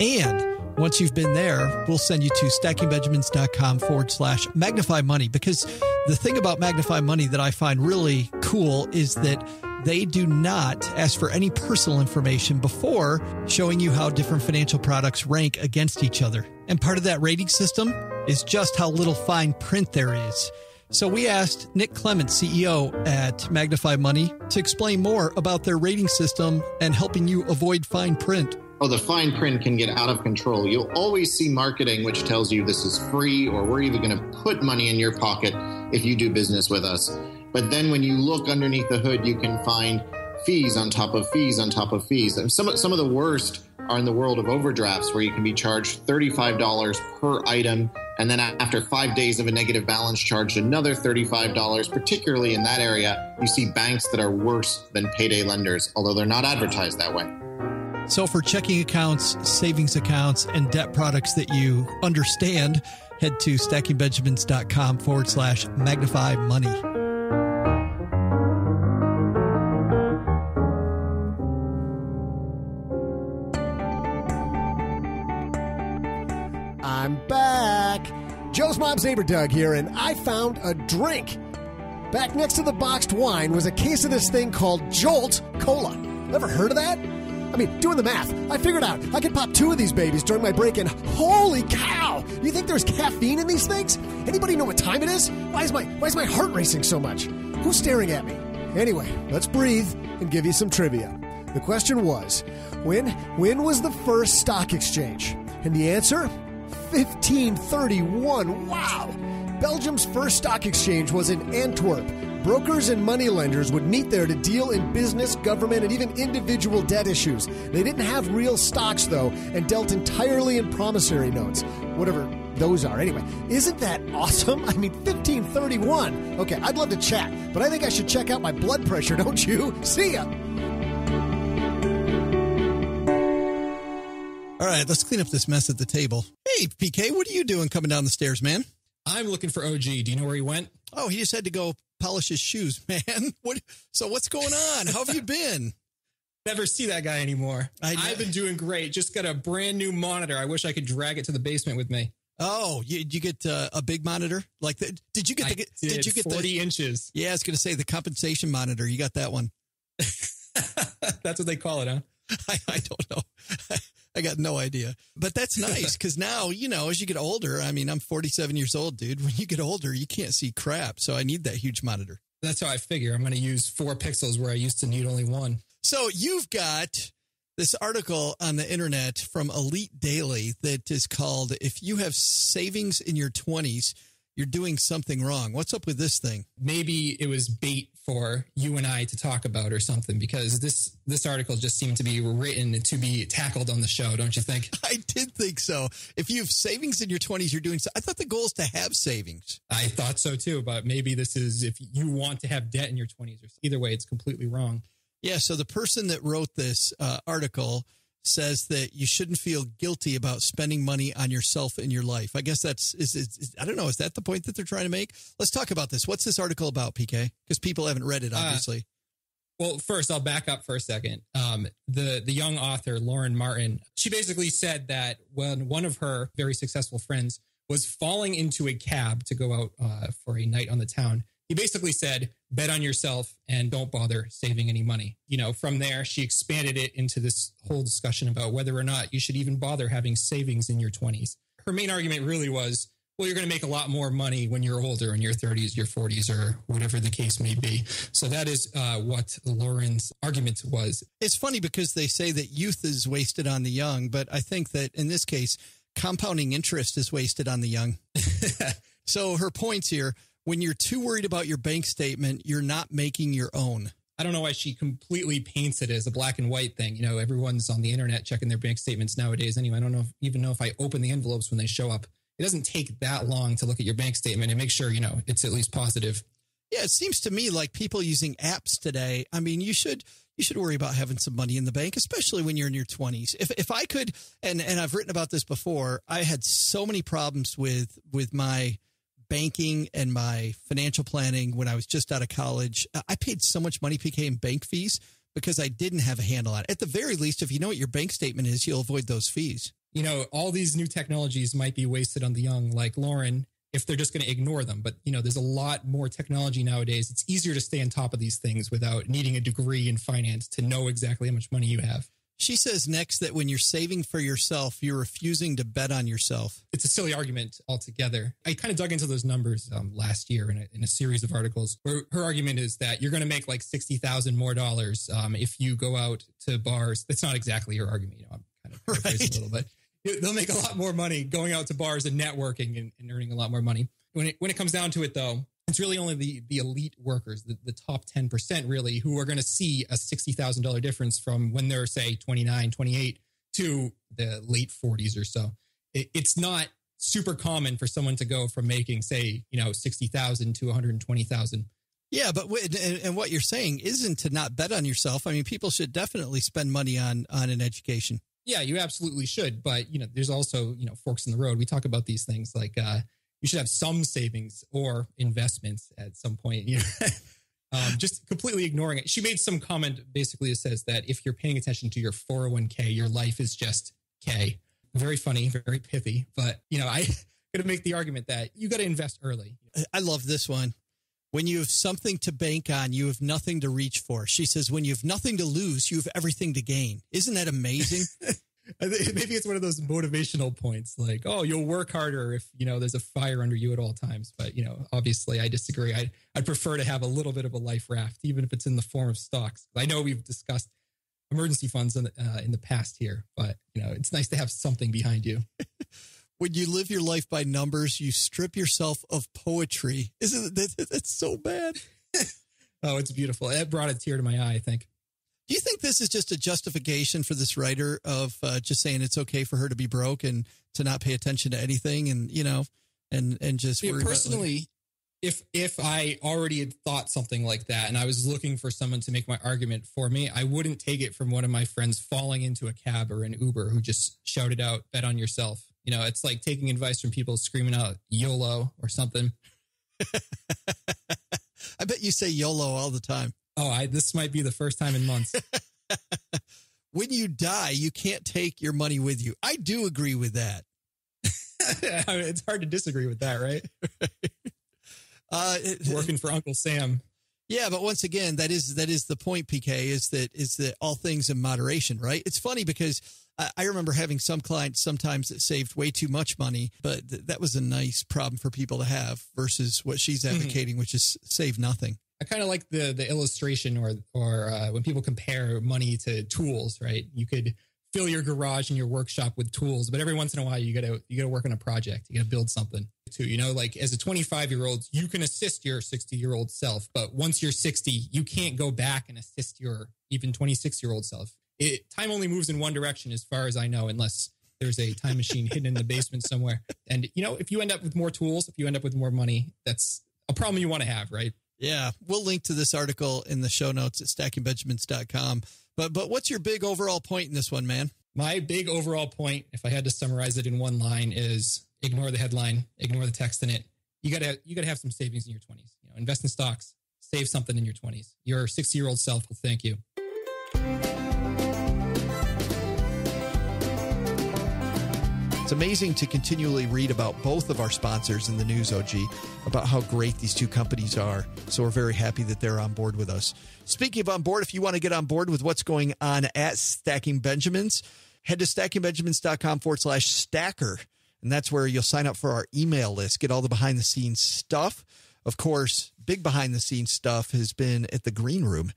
And once you've been there, we'll send you to stacking benjamins dot com forward slash Magnify Money, because the thing about Magnify Money that I find really cool is that they do not ask for any personal information before showing you how different financial products rank against each other. And part of that rating system is just how little fine print there is. So we asked Nick Clement, C E O at Magnify Money, to explain more about their rating system and helping you avoid fine print. Oh, the fine print can get out of control. You'll always see marketing which tells you this is free or we're even going to put money in your pocket if you do business with us. But then when you look underneath the hood, you can find fees on top of fees on top of fees. And some, some of the worst are in the world of overdrafts, where you can be charged thirty-five dollars per item. And then after five days of a negative balance, charged another thirty-five dollars. Particularly in that area, you see banks that are worse than payday lenders, although they're not advertised that way. So for checking accounts, savings accounts, and debt products that you understand, head to stacking benjamins dot com forward slash magnify money. I'm back. Joe's mom's neighbor Doug here, and I found a drink. Back next to the boxed wine was a case of this thing called Jolt Cola. Never heard of that? I mean, doing the math, I figured out I could pop two of these babies during my break, and holy cow! Do you think there's caffeine in these things? Anybody know what time it is? Why is my why is my heart racing so much? Who's staring at me? Anyway, let's breathe and give you some trivia. The question was, when when was the first stock exchange? And the answer, fifteen thirty-one. Wow! Belgium's first stock exchange was in Antwerp. Brokers and moneylenders would meet there to deal in business, government, and even individual debt issues. They didn't have real stocks, though, and dealt entirely in promissory notes. Whatever those are. Anyway, isn't that awesome? I mean, fifteen thirty-one. Okay, I'd love to chat, but I think I should check out my blood pressure, don't you? See ya! All right, let's clean up this mess at the table. Hey, P K, what are you doing coming down the stairs, man? I'm looking for O G. Do you know where he went? Oh, he just had to go polish his shoes, man. What? So what's going on? How have you been? Never see that guy anymore. I I've been doing great. Just got a brand new monitor. I wish I could drag it to the basement with me. Oh, you, you get uh, a big monitor? Like, the, did you get the? I did, did you get forty the, inches? Yeah, I was going to say the compensation monitor. You got that one. That's what they call it, huh? I, I don't know. I got no idea, but that's nice because now, you know, as you get older, I mean, I'm forty-seven years old, dude. When you get older, you can't see crap. So I need that huge monitor. That's how I figure. I'm going to use four pixels where I used to need only one. So you've got this article on the internet from Elite Daily that is called, "If You Have Savings in Your twenties, You're Doing Something Wrong." What's up with this thing? Maybe it was bait for you and I to talk about or something, because this this article just seemed to be written to be tackled on the show, don't you think? I did think so. If you have savings in your twenties, you're doing so. I thought the goal is to have savings. I thought so too, but maybe this is if you want to have debt in your twenties. Or either way, it's completely wrong. Yeah, so the person that wrote this uh, article says that you shouldn't feel guilty about spending money on yourself in your life. I guess that's, is, is, is, I don't know, is that the point that they're trying to make? Let's talk about this. What's this article about, P K? Because people haven't read it, obviously. Uh, well, first, I'll back up for a second. Um, the, the young author, Lauren Martin, she basically said that when one of her very successful friends was falling into a cab to go out uh, for a night on the town, he basically said, bet on yourself and don't bother saving any money. You know, from there, she expanded it into this whole discussion about whether or not you should even bother having savings in your twenties. Her main argument really was, well, you're going to make a lot more money when you're older, in your thirties, your forties, or whatever the case may be. So that is uh, what Lauren's argument was. It's funny because they say that youth is wasted on the young, but I think that in this case, compounding interest is wasted on the young. So her points here: when you're too worried about your bank statement, you're not making your own. I don't know why she completely paints it as a black and white thing. You know, everyone's on the internet checking their bank statements nowadays. Anyway, I don't know if, even know if I open the envelopes when they show up. It doesn't take that long to look at your bank statement and make sure, you know, it's at least positive. Yeah, it seems to me like people using apps today. I mean, you should you should worry about having some money in the bank, especially when you're in your twenties. If if I could, and and I've written about this before, I had so many problems with with my banking and my financial planning when I was just out of college. I paid so much money, P K, in bank fees because I didn't have a handle on it. At the very least, if you know what your bank statement is, you'll avoid those fees. You know, all these new technologies might be wasted on the young, like Lauren, if they're just going to ignore them. But, you know, there's a lot more technology nowadays. It's easier to stay on top of these things without needing a degree in finance to know exactly how much money you have. She says next that when you're saving for yourself, you're refusing to bet on yourself. It's a silly argument altogether. I kind of dug into those numbers um, last year in a, in a series of articles where her argument is that you're going to make like sixty thousand dollars more dollars um, if you go out to bars. That's not exactly her argument. You know, I'm kind of paraphrasing right. a little bit. They'll make a lot more money going out to bars and networking and, and earning a lot more money. When it, when it comes down to it, though, it's really only the, the elite workers, the, the top ten percent really, who are going to see a sixty thousand dollars difference from when they're, say, twenty-nine, twenty-eight to the late forties or so. It, it's not super common for someone to go from making, say, you know, sixty thousand dollars to one hundred twenty thousand dollars. Yeah, but and what you're saying isn't to not bet on yourself. I mean, people should definitely spend money on on an education. Yeah, you absolutely should. But, you know, there's also, you know, forks in the road. We talk about these things like uh, you should have some savings or investments at some point, you know, um, just completely ignoring it. She made some comment basically that says that if you're paying attention to your four oh one K, your life is just K. Very funny, very pithy. But, you know, I got to make the argument that you got to invest early. I love this one. When you have something to bank on, you have nothing to reach for. She says, when you have nothing to lose, you have everything to gain. Isn't that amazing? Maybe it's one of those motivational points like, oh, you'll work harder if, you know, there's a fire under you at all times. But, you know, obviously I disagree. I'd, I'd prefer to have a little bit of a life raft, even if it's in the form of stocks. I know we've discussed emergency funds in the, uh, in the past here, but, you know, it's nice to have something behind you. When you live your life by numbers, you strip yourself of poetry. Isn't that, that's so bad? Oh, it's beautiful. That brought a tear to my eye, I think. Do you think this is just a justification for this writer of uh, just saying it's okay for her to be broke and to not pay attention to anything and, you know, and, and just yeah, worry personally, about, like, if, if I already had thought something like that and I was looking for someone to make my argument for me, I wouldn't take it from one of my friends falling into a cab or an Uber who just shouted out, bet on yourself. You know, it's like taking advice from people screaming out YOLO or something. I bet you say YOLO all the time. Oh, I, this might be the first time in months. When you die, you can't take your money with you. I do agree with that. I mean, it's hard to disagree with that, right? uh, it, Working for Uncle Sam. Yeah, but once again, that is that is the point, P K, is that is that all things in moderation, right? It's funny because I remember having some clients sometimes that saved way too much money, but th that was a nice problem for people to have versus what she's advocating, mm-hmm. which is save nothing. I kind of like the the illustration or or uh, when people compare money to tools, right? You could fill your garage and your workshop with tools, but every once in a while you gotta you gotta work on a project, you gotta build something too. You know, like as a twenty-five year old, you can assist your sixty year old self, but once you're sixty, you can't go back and assist your even twenty-six year old self. It, time only moves in one direction, as far as I know, unless there's a time machine hidden in the basement somewhere. And, you know, if you end up with more tools, if you end up with more money, that's a problem you want to have, right? Yeah. We'll link to this article in the show notes at stacking benjamins dot com. But, but what's your big overall point in this one, man? My big overall point, if I had to summarize it in one line, is ignore the headline, ignore the text in it. You got to, you got to have some savings in your twenties. You know, invest in stocks, save something in your twenties. Your sixty year old self will thank you. It's amazing to continually read about both of our sponsors in the news, O G, about how great these two companies are. So we're very happy that they're on board with us. Speaking of on board, if you want to get on board with what's going on at Stacking Benjamins, head to stacking benjamins dot com forward slash stacker. And that's where you'll sign up for our email list, get all the behind the scenes stuff. Of course, big behind the scenes stuff has been at the Green Room.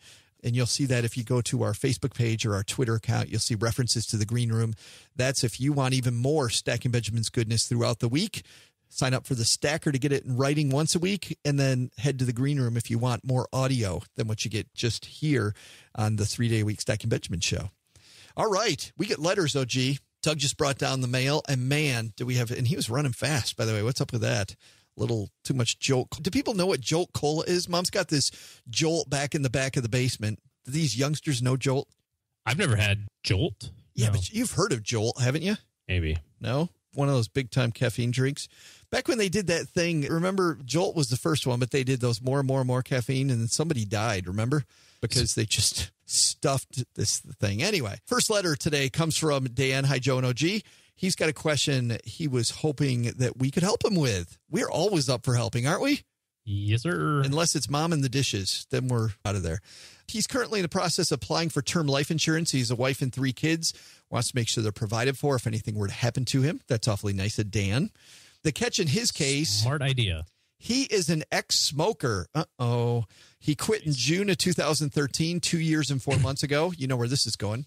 And you'll see that if you go to our Facebook page or our Twitter account, you'll see references to the Green Room. That's if you want even more Stacking Benjamin's goodness throughout the week. Sign up for the Stacker to get it in writing once a week, and then head to the green room if you want more audio than what you get just here on the three-day-a-week Stacking Benjamins show. All right. We get letters, O G. Doug just brought down the mail, and man, do we have, and he was running fast, by the way. What's up with that? Little too much Jolt. Do people know what Jolt Cola is? Mom's got this Jolt back in the back of the basement. Do these youngsters know Jolt? I've never had Jolt. Yeah, no. But you've heard of Jolt, haven't you? Maybe. No? One of those big-time caffeine drinks. Back when they did that thing, remember, Jolt was the first one, but they did those more and more and more caffeine, and then somebody died, remember? Because they just stuffed this thing. Anyway, first letter today comes from Dan. Hi, Joe and O G. He's got a question he was hoping that we could help him with. We're always up for helping, aren't we? Yes, sir. Unless it's mom and the dishes, then we're out of there. He's currently in the process of applying for term life insurance. He's a wife and three kids. Wants to make sure they're provided for if anything were to happen to him. That's awfully nice of Dan. The catch in his case. Smart idea. He is an ex-smoker. Uh-oh. He quit in June of two thousand thirteen, two years and four months ago. You know where this is going.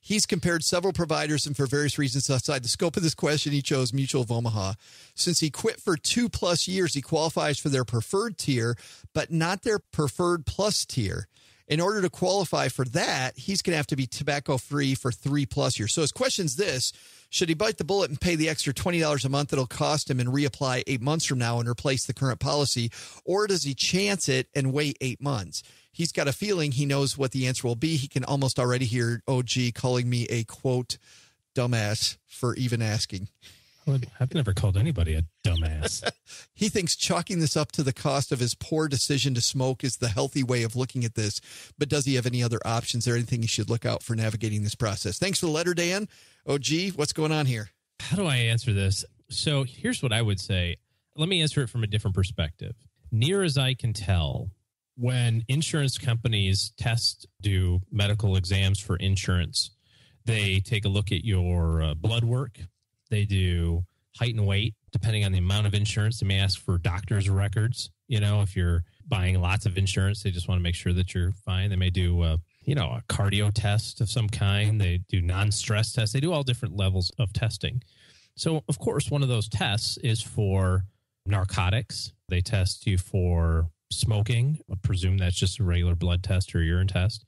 He's compared several providers, and for various reasons outside the scope of this question, he chose Mutual of Omaha. Since he quit for two plus years, he qualifies for their preferred tier, but not their preferred plus tier. In order to qualify for that, he's going to have to be tobacco-free for three plus years. So his question's this. Should he bite the bullet and pay the extra twenty dollars a month it'll cost him and reapply eight months from now and replace the current policy? Or does he chance it and wait eight months? He's got a feeling he knows what the answer will be. He can almost already hear O G calling me a, quote, dumbass for even asking. I've never called anybody a dumbass. He thinks chalking this up to the cost of his poor decision to smoke is the healthy way of looking at this. But does he have any other options or anything he should look out for navigating this process? Thanks for the letter, Dan. O G, what's going on here? How do I answer this? So here's what I would say. Let me answer it from a different perspective. Near as I can tell, when insurance companies test, do medical exams for insurance, they take a look at your uh, blood work. They do height and weight, depending on the amount of insurance. They may ask for doctor's records. You know, if you're buying lots of insurance, they just want to make sure that you're fine. They may do, uh, you know, a cardio test of some kind. They do non-stress tests. They do all different levels of testing. So, of course, one of those tests is for narcotics. They test you for smoking. I presume that's just a regular blood test or urine test.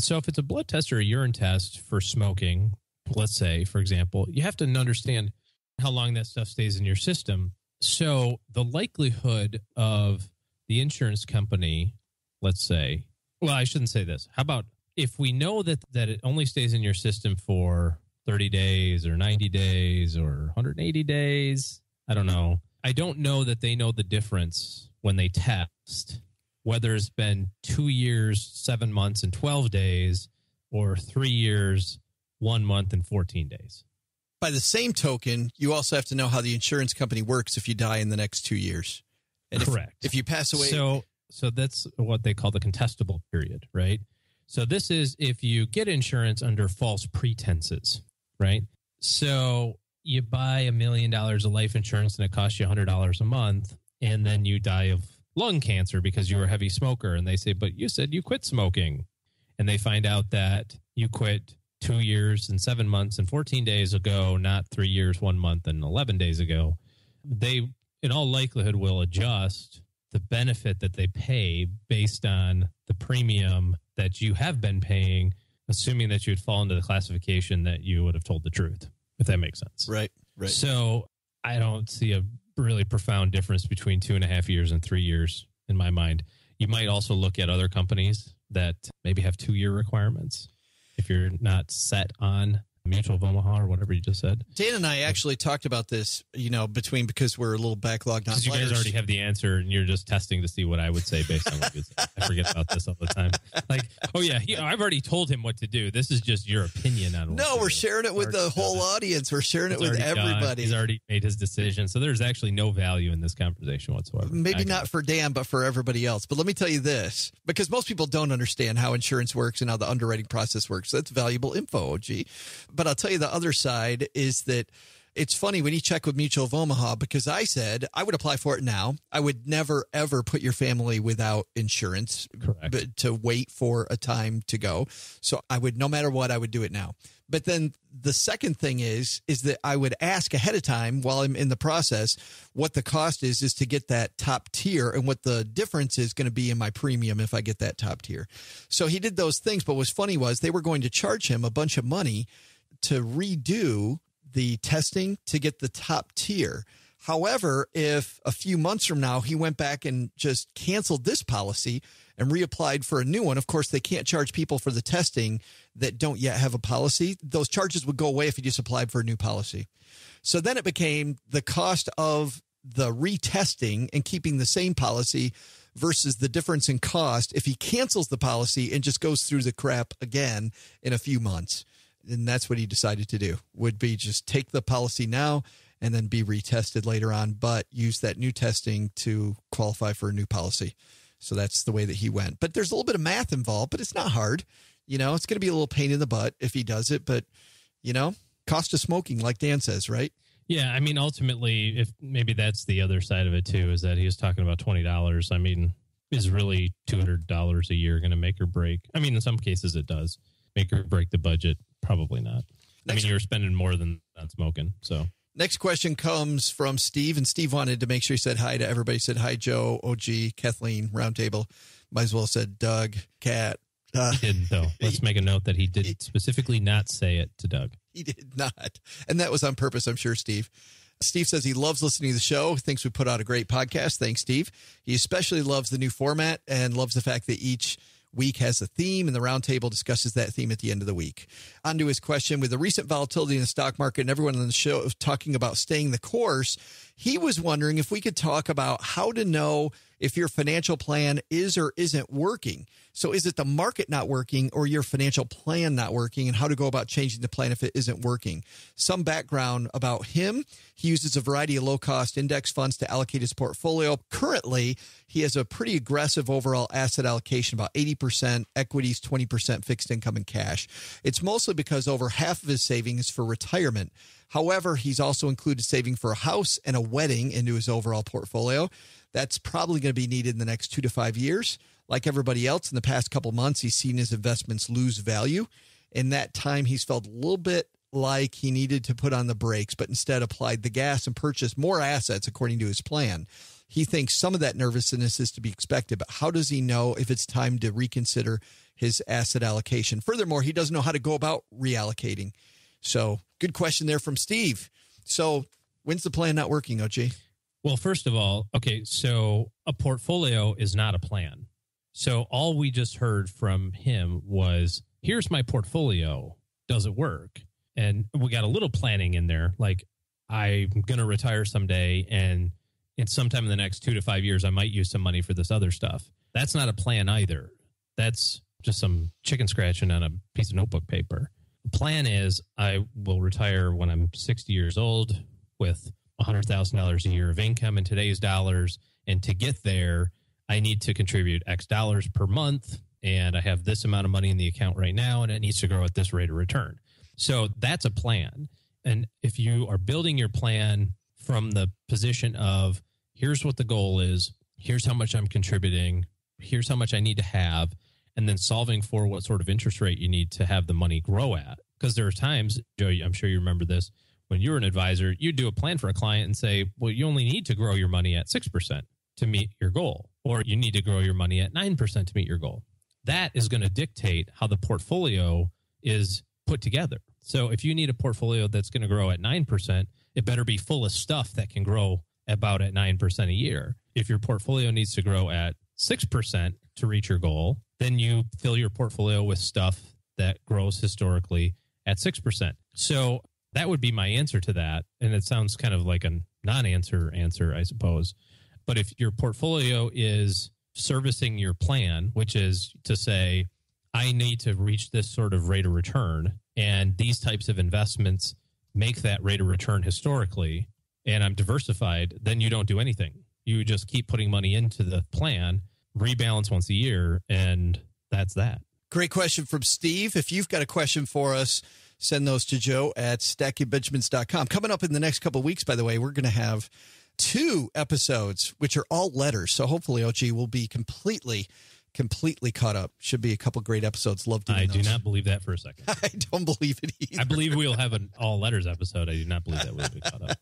So if it's a blood test or a urine test for smoking, let's say, for example, you have to understand how long that stuff stays in your system. So the likelihood of the insurance company, let's say, well, I shouldn't say this. How about if we know that, that it only stays in your system for thirty days or ninety days or one hundred eighty days? I don't know. I don't know that they know the difference when they test, whether it's been two years, seven months and twelve days or three years, one month and fourteen days. By the same token, you also have to know how the insurance company works if you die in the next two years. And correct. If, if you pass away. So, so that's what they call the contestable period, right? So this is if you get insurance under false pretenses, right? So you buy a million dollars of life insurance and it costs you one hundred dollars a month, and then you die of lung cancer because you were a heavy smoker. And they say, but you said you quit smoking. And they find out that you quit two years and seven months and fourteen days ago, not three years, one month and eleven days ago. They, in all likelihood, will adjust the benefit that they pay based on the premium that you have been paying, assuming that you would fall into the classification that you would have told the truth, if that makes sense. Right, right. So I don't see a really profound difference between two and a half years and three years in my mind. You might also look at other companies that maybe have two-year requirements if you're not set on Mutual of Omaha or whatever you just said. Dan and I actually talked about this, you know, between, because we're a little backlogged on letters. Because you guys already have the answer and you're just testing to see what I would say based on what you said. I forget about this all the time. Like, oh yeah, he, I've already told him what to do. This is just your opinion on what No, we're sharing it with the whole audience. We're sharing it with everybody. He's already made his decision. So there's actually no value in this conversation whatsoever. Maybe not for Dan, but for everybody else. But let me tell you this, because most people don't understand how insurance works and how the underwriting process works. That's valuable info, O G. But I'll tell you the other side is that It's funny when you check with Mutual of Omaha, because I said I would apply for it now. I would never, ever put your family without insurance. Correct. But to wait for a time to go. So I would, no matter what, I would do it now. But then the second thing is, is that I would ask ahead of time while I'm in the process, what the cost is, is to get that top tier and what the difference is going to be in my premium if I get that top tier. So he did those things. But what's funny was they were going to charge him a bunch of money to redo the testing to get the top tier. However, if a few months from now, he went back and just canceled this policy and reapplied for a new one. Of course, they can't charge people for the testing that don't yet have a policy. Those charges would go away if he just applied for a new policy. So then it became the cost of the retesting and keeping the same policy versus the difference in cost if he cancels the policy and just goes through the crap again in a few months. And that's what he decided to do, would be just take the policy now and then be retested later on, but use that new testing to qualify for a new policy. So that's the way that he went. But there's a little bit of math involved, but it's not hard. You know, it's going to be a little pain in the butt if he does it, but, you know, cost of smoking, like Dan says, right? Yeah. I mean, ultimately, if maybe that's the other side of it too, is that he was talking about twenty dollars. I mean, is really two hundred dollars a year going to make or break? I mean, in some cases it does make or break the budget. Probably not. Next, I mean, you were spending more than not smoking. So next question comes from Steve, and Steve wanted to make sure he said hi to everybody. He said hi, Joe, O G, Kathleen, Roundtable. Might as well have said Doug, Kat. Uh, he didn't though. Let's make a note that he did he, specifically not say it to Doug. He did not, and that was on purpose, I'm sure, Steve. Steve says he loves listening to the show, thinks we put out a great podcast. Thanks, Steve. He especially loves the new format and loves the fact that each week has a theme, and the roundtable discusses that theme at the end of the week. On to his question. With the recent volatility in the stock market and everyone on the show talking about staying the course, he was wondering if we could talk about how to know if your financial plan is or isn't working. So is it the market not working or your financial plan not working, and how to go about changing the plan if it isn't working? Some background about him. He uses a variety of low-cost index funds to allocate his portfolio. Currently, he has a pretty aggressive overall asset allocation, about eighty percent equities, twenty percent fixed income, and cash. It's mostly because over half of his savings is for retirement. However, he's also included saving for a house and a wedding into his overall portfolio. That's probably going to be needed in the next two to five years. Like everybody else, in the past couple months, he's seen his investments lose value. In that time, he's felt a little bit like he needed to put on the brakes, but instead applied the gas and purchased more assets according to his plan. He thinks some of that nervousness is to be expected, but how does he know if it's time to reconsider his asset allocation? Furthermore, he doesn't know how to go about reallocating. So good question there from Steve. So when's the plan not working, O G? Well, first of all, okay, so a portfolio is not a plan. So all we just heard from him was, here's my portfolio. Does it work? And we got a little planning in there. Like, I'm going to retire someday, and it's sometime in the next two to five years, I might use some money for this other stuff. That's not a plan either. That's just some chicken scratching on a piece of notebook paper. The plan is, I will retire when I'm sixty years old with one hundred thousand dollars a year of income in today's dollars. And to get there, I need to contribute X dollars per month. And I have this amount of money in the account right now, and it needs to grow at this rate of return. So that's a plan. And if you are building your plan from the position of, here's what the goal is, here's how much I'm contributing, here's how much I need to have, and then solving for what sort of interest rate you need to have the money grow at. Because there are times, Joe, I'm sure you remember this, when you were an advisor, you do a plan for a client and say, well, you only need to grow your money at six percent to meet your goal, or you need to grow your money at nine percent to meet your goal. That is going to dictate how the portfolio is put together. So if you need a portfolio that's going to grow at nine percent, it better be full of stuff that can grow about at nine percent a year. If your portfolio needs to grow at six percent to reach your goal, then you fill your portfolio with stuff that grows historically at six percent. So that would be my answer to that. And it sounds kind of like a non-answer answer, I suppose. But if your portfolio is servicing your plan, which is to say, I need to reach this sort of rate of return, and these types of investments make that rate of return historically, and I'm diversified, then you don't do anything. You just keep putting money into the plan, rebalance once a year, and that's that. Great question from Steve. If you've got a question for us, Send those to Joe at stacking benjamins dot com. Coming up in the next couple of weeks, by the way, we're going to have two episodes, which are all letters. So hopefully, O G will be completely, completely caught up. Should be a couple great episodes. Love doing I those. Do not believe that for a second. I don't believe it either. I believe we'll have an all letters episode. I do not believe that we'll be caught up.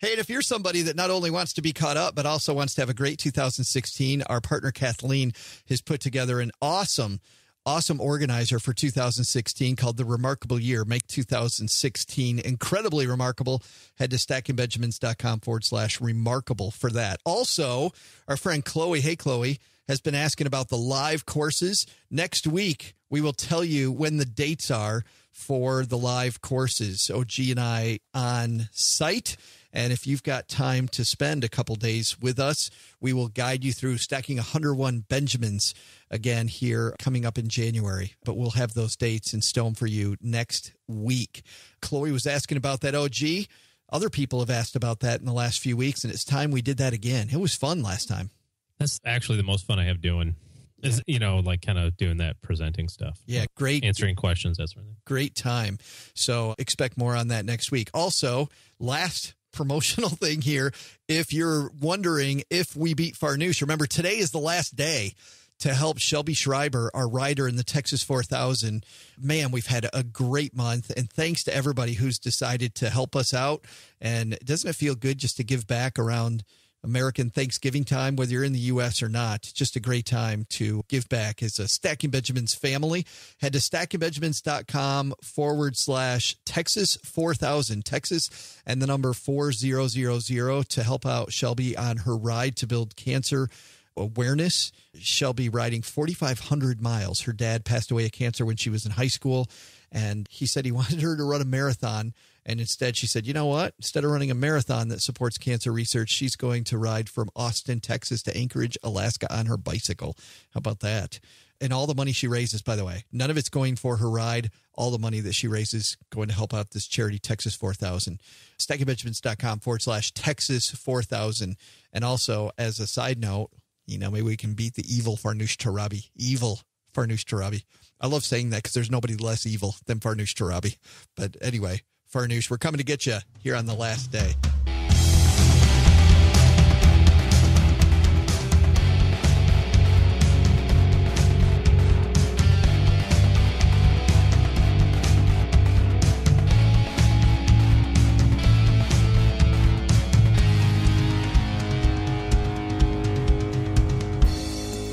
Hey, and if you're somebody that not only wants to be caught up, but also wants to have a great two thousand sixteen, our partner Kathleen has put together an awesome Awesome organizer for two thousand sixteen called The Remarkable Year. Make two thousand sixteen incredibly remarkable. Head to stacking benjamins dot com forward slash remarkable for that. Also, our friend Chloe, hey Chloe, has been asking about the live courses. Next week, we will tell you when the dates are for the live courses. O G and I on site. And if you've got time to spend a couple days with us, we will guide you through stacking one hundred one Benjamins again here coming up in January. But we'll have those dates in stone for you next week. Chloe was asking about that, O G. Other people have asked about that in the last few weeks, and it's time we did that again. It was fun last time. That's actually the most fun I have doing. Is, you know, like kind of doing that presenting stuff. Yeah, great. Answering questions, that sort of thing. Great time. So expect more on that next week. Also, last promotional thing here. If you're wondering if we beat Farnoosh, remember today is the last day to help Shelby Schreiber, our rider in the Texas four thousand. Man, we've had a great month. And thanks to everybody who's decided to help us out. And doesn't it feel good just to give back around American Thanksgiving time, whether you're in the U S or not? Just a great time to give back as a Stacking Benjamins family. Head to stacking benjamins dot com forward slash Texas four thousand, Texas, and the number four thousand to help out Shelby on her ride to build cancer awareness. Shelby riding forty-five hundred miles. Her dad passed away of cancer when she was in high school, and he said he wanted her to run a marathon. And instead, she said, you know what? Instead of running a marathon that supports cancer research, she's going to ride from Austin, Texas to Anchorage, Alaska on her bicycle. How about that? And all the money she raises, by the way, none of it's going for her ride. All the money that she raises going to help out this charity, Texas four thousand. stacking benjamins dot com forward slash Texas four thousand. And also, as a side note, you know, maybe we can beat the evil Farnoosh Torabi. Evil Farnoosh Torabi. I love saying that because there's nobody less evil than Farnoosh Torabi. But anyway, Farnoosh, we're coming to get you here on the last day.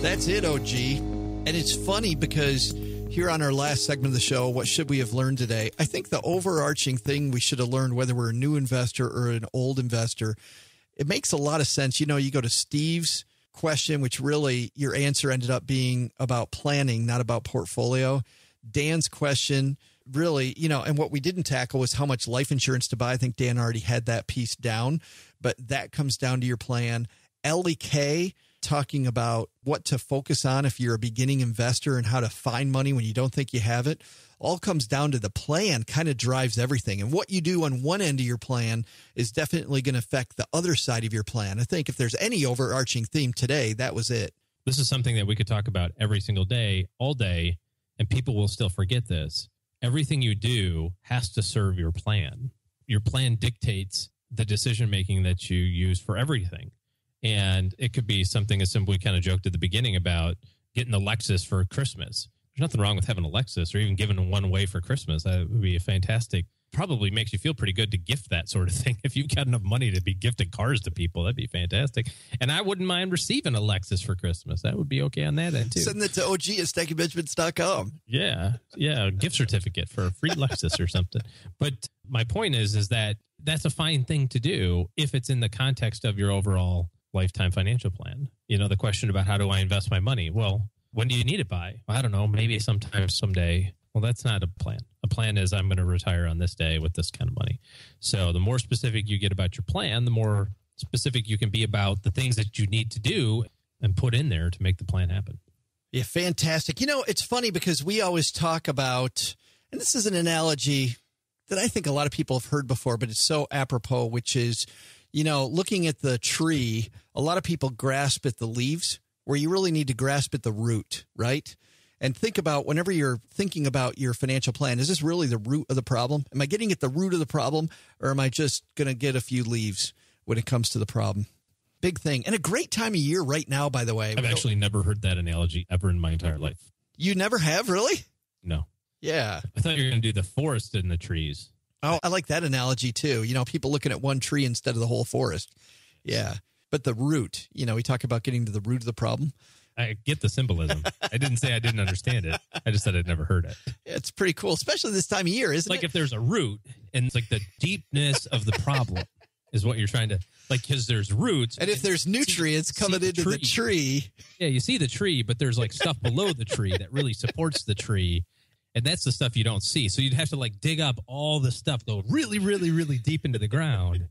That's it, O G. And it's funny because here on our last segment of the show, what should we have learned today? I think the overarching thing we should have learned, whether we're a new investor or an old investor, it makes a lot of sense. You know, you go to Steve's question, which really your answer ended up being about planning, not about portfolio. Dan's question, really, you know, and what we didn't tackle was how much life insurance to buy. I think Dan already had that piece down, but that comes down to your plan. Ellie Kay talking about what to focus on if you're a beginning investor and how to find money when you don't think you have it. All comes down to the plan, kind of drives everything. And what you do on one end of your plan is definitely going to affect the other side of your plan. I think if there's any overarching theme today, that was it. This is something that we could talk about every single day, all day, and people will still forget this. Everything you do has to serve your plan. Your plan dictates the decision-making that you use for everything. And it could be something as simple, we kind of joked at the beginning about getting a Lexus for Christmas. There's nothing wrong with having a Lexus or even giving one away for Christmas. That would be a fantastic, probably makes you feel pretty good to gift that sort of thing. If you've got enough money to be gifting cars to people, that'd be fantastic. And I wouldn't mind receiving a Lexus for Christmas. That would be okay on that end too. Send that to O G at stacking benjamins dot com. Yeah. Yeah. A gift certificate for a free Lexus or something. But my point is, is that that's a fine thing to do if it's in the context of your overall lifetime financial plan. You know, the question about how do I invest my money? Well, when do you need it by? I don't know. Maybe sometime, someday. Well, that's not a plan. A plan is I'm going to retire on this day with this kind of money. So the more specific you get about your plan, the more specific you can be about the things that you need to do and put in there to make the plan happen. Yeah, fantastic. You know, it's funny because we always talk about, and this is an analogy that I think a lot of people have heard before, but it's so apropos, which is, you know, looking at the tree, a lot of people grasp at the leaves where you really need to grasp at the root, right? and think about whenever you're thinking about your financial plan, is this really the root of the problem? Am I getting at the root of the problem, or am I just going to get a few leaves when it comes to the problem? Big thing. And a great time of year right now, by the way. I've actually never heard that analogy ever in my entire life. You never have? Really? No. Yeah. I thought you were going to do the forest and the trees. Oh, I like that analogy too. You know, people looking at one tree instead of the whole forest. Yeah. But the root, you know, we talk about getting to the root of the problem. I get the symbolism. I didn't say I didn't understand it. I just said I'd never heard it. It's pretty cool, especially this time of year, isn't it? Like if there's a root and it's like the deepness of the problem is what you're trying to, like, because there's roots. And if there's nutrients coming into the tree. Yeah, you see the tree, but there's like stuff below the tree that really supports the tree. And that's the stuff you don't see. So you'd have to like dig up all the stuff, go really, really, really deep into the ground.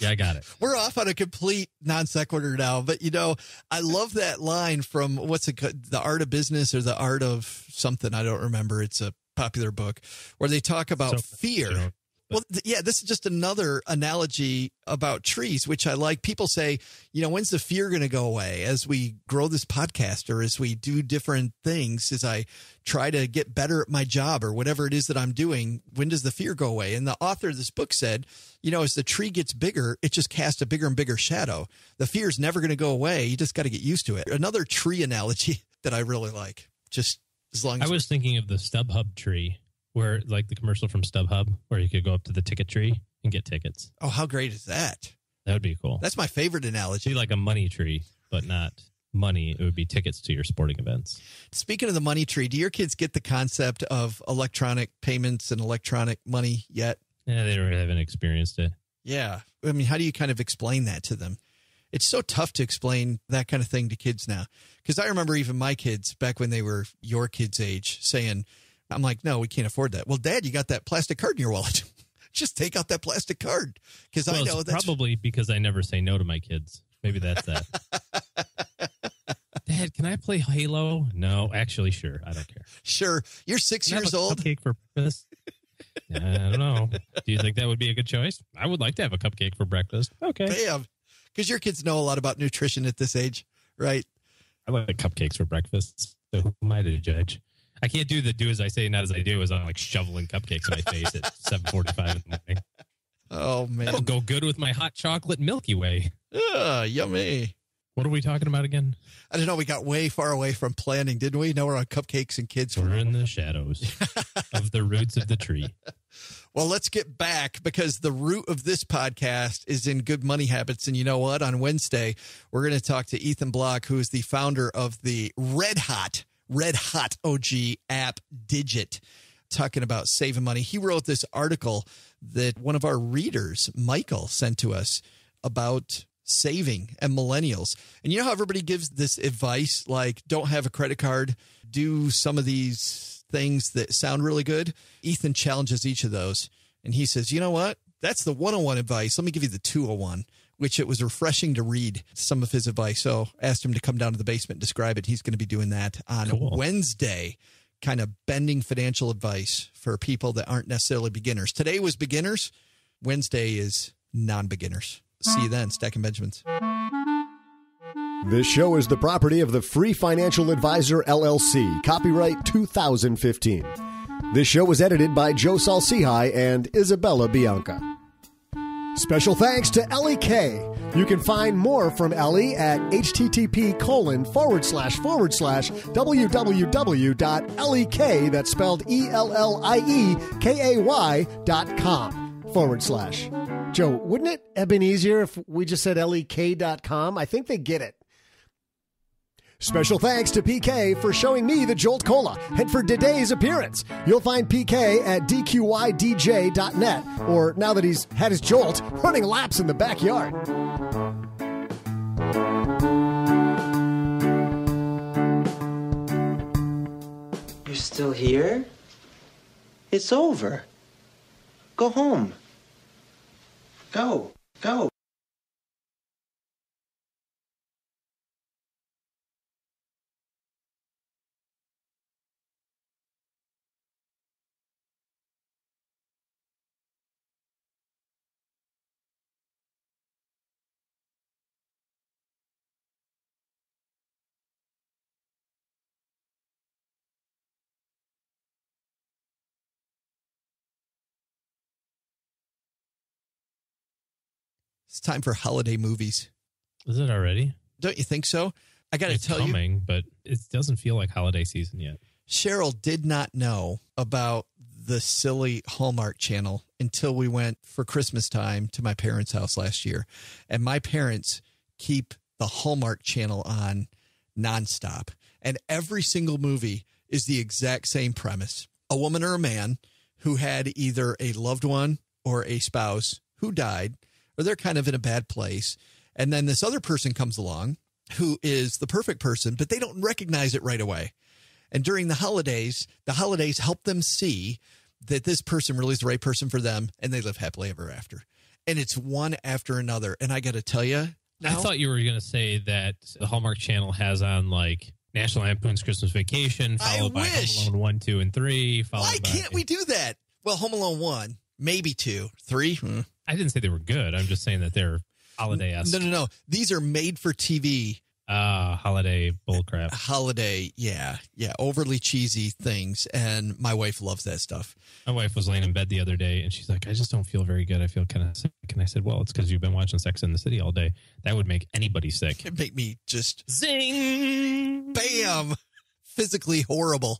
Yeah, I got it. We're off on a complete non sequitur now, but you know, I love that line from what's it called? The Art of Business or The Art of something. I don't remember. It's a popular book where they talk about so, fear. You know, well, th- yeah, this is just another analogy about trees, which I like. People say, you know, when's the fear going to go away as we grow this podcast or as we do different things, as I try to get better at my job or whatever it is that I'm doing? When does the fear go away? And the author of this book said, you know, as the tree gets bigger, it just casts a bigger and bigger shadow. The fear is never going to go away. You just got to get used to it. Another tree analogy that I really like, just as long as I was thinking of the StubHub tree. Where, like the commercial from StubHub, where you could go up to the ticket tree and get tickets. Oh, how great is that? That would be cool. That's my favorite analogy. It'd be like a money tree, but not money. It would be tickets to your sporting events. Speaking of the money tree, do your kids get the concept of electronic payments and electronic money yet? Yeah, they really haven't experienced it. Yeah. I mean, how do you kind of explain that to them? It's so tough to explain that kind of thing to kids now. Because I remember even my kids back when they were your kids' age saying, I'm like, no, we can't afford that. Well, Dad, you got that plastic card in your wallet. Just take out that plastic card. Because well, I know that's probably because I never say no to my kids. Maybe that's that. Dad, can I play Halo? No, actually, sure. I don't care. Sure. You're six can years I have a old. Cupcake for breakfast? I don't know. Do you think that would be a good choice? I would like to have a cupcake for breakfast. Okay. Bam. Because your kids know a lot about nutrition at this age, right? I like cupcakes for breakfast. So who am I to judge? I can't do the do as I say, not as I do, as I'm like shoveling cupcakes in my face at seven forty-five in the morning. Oh, man. That'll go good with my hot chocolate Milky Way. Ugh, yummy. What are we talking about again? I don't know. We got way far away from planning, didn't we? Now we're on cupcakes and kids. We're in the shadows of the roots of the tree. Well, let's get back, because the root of this podcast is in good money habits. And you know what? On Wednesday, we're going to talk to Ethan Block, who is the founder of the Red Hot Red Hot O G app Digit, talking about saving money. He wrote this article that one of our readers, Michael, sent to us about saving and millennials. And you know how everybody gives this advice, like don't have a credit card, do some of these things that sound really good. Ethan challenges each of those. And he says, you know what? That's the one oh one advice. Let me give you the two oh one, which it was refreshing to read some of his advice. So asked him to come down to the basement, describe it. He's going to be doing that on cool. Wednesday, kind of bending financial advice for people that aren't necessarily beginners. Today was beginners. Wednesday is non-beginners. See you then. Stacking Benjamins. This show is the property of the Free Financial Advisor, L L C. Copyright two thousand fifteen. This show was edited by Joe Salcihai and Isabella Bianca. Special thanks to Ellie Kay. You can find more from Ellie at http colon forward slash forward slash www.elliekay, that's spelled E-L-L-I-E-K-A-Y dot com forward slash. Joe, wouldn't it have been easier if we just said L E K dot com? I think they get it. Special thanks to P K for showing me the Jolt Cola and for today's appearance. You'll find P K at D Q Y D J dot net, or now that he's had his jolt, running laps in the backyard. You're still here? It's over. Go home. Go. Go. It's time for holiday movies. Is it already? Don't you think so? I got to tell coming, you. It's coming, but it doesn't feel like holiday season yet. Cheryl did not know about the silly Hallmark Channel until we went for Christmas time to my parents' house last year. And my parents keep the Hallmark Channel on nonstop. And every single movie is the exact same premise. A woman or a man who had either a loved one or a spouse who died, or they're kind of in a bad place. And then this other person comes along who is the perfect person, but they don't recognize it right away. And during the holidays, the holidays help them see that this person really is the right person for them, and they live happily ever after. And it's one after another. And I got to tell you, now, I thought you were going to say that the Hallmark Channel has on like National Lampoon's Christmas Vacation, followed by Home Alone one, two, and three. Followed Why can't by, we do that? Well, Home Alone one, maybe two, three. Hmm. I didn't say they were good. I'm just saying that they're holiday-esque. No, no, no. These are made for T V. Ah, uh, holiday bullcrap. Holiday, yeah. Yeah, overly cheesy things. And my wife loves that stuff. My wife was laying in bed the other day, and she's like, I just don't feel very good. I feel kind of sick. And I said, well, it's because you've been watching Sex and the City all day. That would make anybody sick. It'd make me just... Zing! Bam! Physically horrible.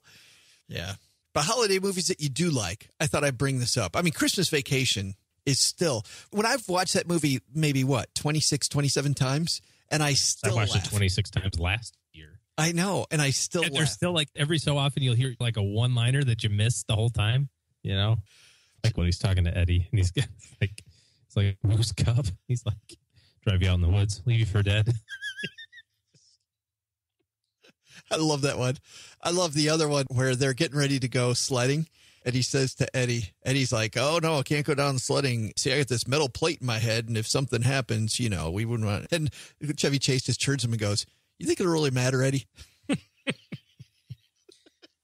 Yeah. But holiday movies that you do like, I thought I'd bring this up. I mean, Christmas Vacation is still... When I've watched that movie, maybe what, twenty-six, twenty-seven times? And I still I watched laugh. it twenty-six times last year. I know. And I still and there's still like every so often you'll hear like a one-liner that you missed the whole time. You know? Like when he's talking to Eddie and he's like, it's like a moose cub. He's like, drive you out in the woods, leave you for dead. I love that one. I love the other one where they're getting ready to go sledding. And he says to Eddie, Eddie's like, oh, no, I can't go down sledding. See, I got this metal plate in my head. And if something happens, you know, we wouldn't want it. And Chevy Chase just turns him and goes, you think it'll really matter, Eddie? How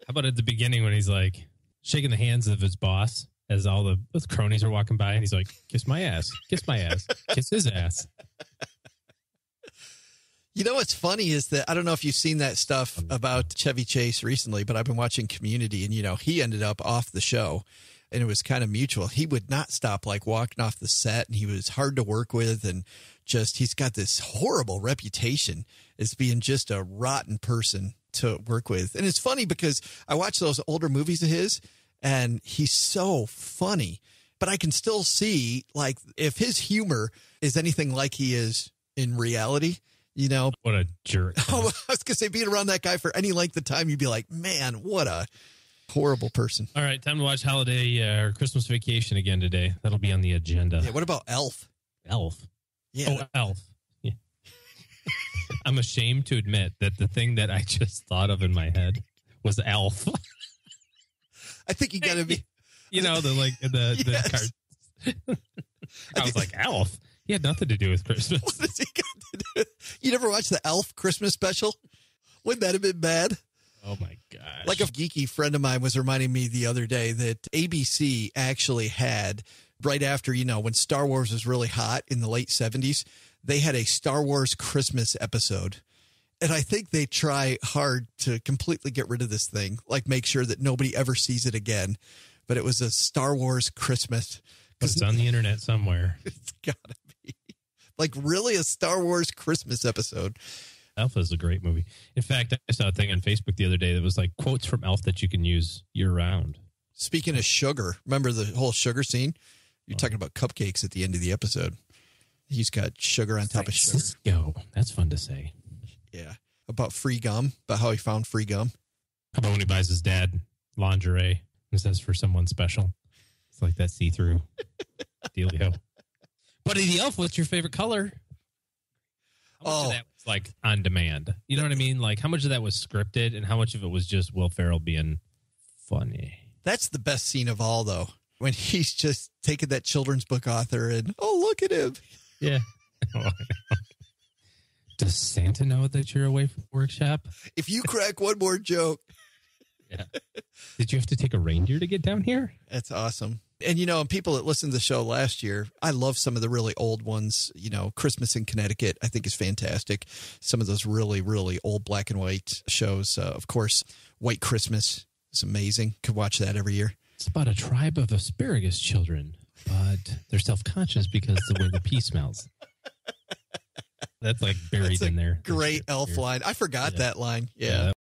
about at the beginning when he's like shaking the hands of his boss as all the cronies are walking by. And he's like, kiss my ass, kiss my ass, kiss his ass. You know what's funny is that I don't know if you've seen that stuff about Chevy Chase recently, but I've been watching Community and, you know, he ended up off the show and it was kind of mutual. He would not stop like walking off the set and he was hard to work with and just he's got this horrible reputation as being just a rotten person to work with. And it's funny because I watch those older movies of his and he's so funny, but I can still see like if his humor is anything like he is in reality. You know, what a jerk. Oh, I was going to say, being around that guy for any length of time, you'd be like, man, what a horrible person. All right. Time to watch holiday uh, or Christmas Vacation again today. That'll be on the agenda. Yeah. What about Elf? Elf. Yeah. Oh, Elf. Yeah. I'm ashamed to admit that the thing that I just thought of in my head was Elf. I think you got to be, you know, the like the, yes. the cards. I was like, Elf. He had nothing to do with Christmas. What does he got to do with? You never watched the Elf Christmas special? Wouldn't that have been bad? Oh, my gosh. Like a geeky friend of mine was reminding me the other day that A B C actually had, right after, you know, when Star Wars was really hot in the late seventies, they had a Star Wars Christmas episode. And I think they try hard to completely get rid of this thing, like make sure that nobody ever sees it again. But it was a Star Wars Christmas. It's on the internet somewhere. It's got to be. Like, really, a Star Wars Christmas episode. Elf is a great movie. In fact, I saw a thing on Facebook the other day that was like quotes from Elf that you can use year-round. Speaking of sugar, remember the whole sugar scene? You're oh. talking about cupcakes at the end of the episode. He's got sugar on top like, of sugar. Yo, that's fun to say. Yeah. About free gum, about how he found free gum. How about when he buys his dad lingerie and says for someone special? It's like that see-through dealio. Buddy the Elf, what's your favorite color? How much oh. of that was like on demand? You know what I mean? Like how much of that was scripted and how much of it was just Will Ferrell being funny? That's the best scene of all, though. When he's just taking that children's book author and, oh, look at him. Yeah. Does Santa know that you're away from the workshop? If you crack one more joke. Yeah. Did you have to take a reindeer to get down here? That's awesome. And, you know, and people that listened to the show last year, I love some of the really old ones. You know, Christmas in Connecticut, I think is fantastic. Some of those really, really old black and white shows. Uh, of course, White Christmas is amazing. Could watch that every year. It's about a tribe of asparagus children, but they're self-conscious because of the way the pea smells. That's like buried that's in there. Great Elf line. I forgot yeah. that line. Yeah. yeah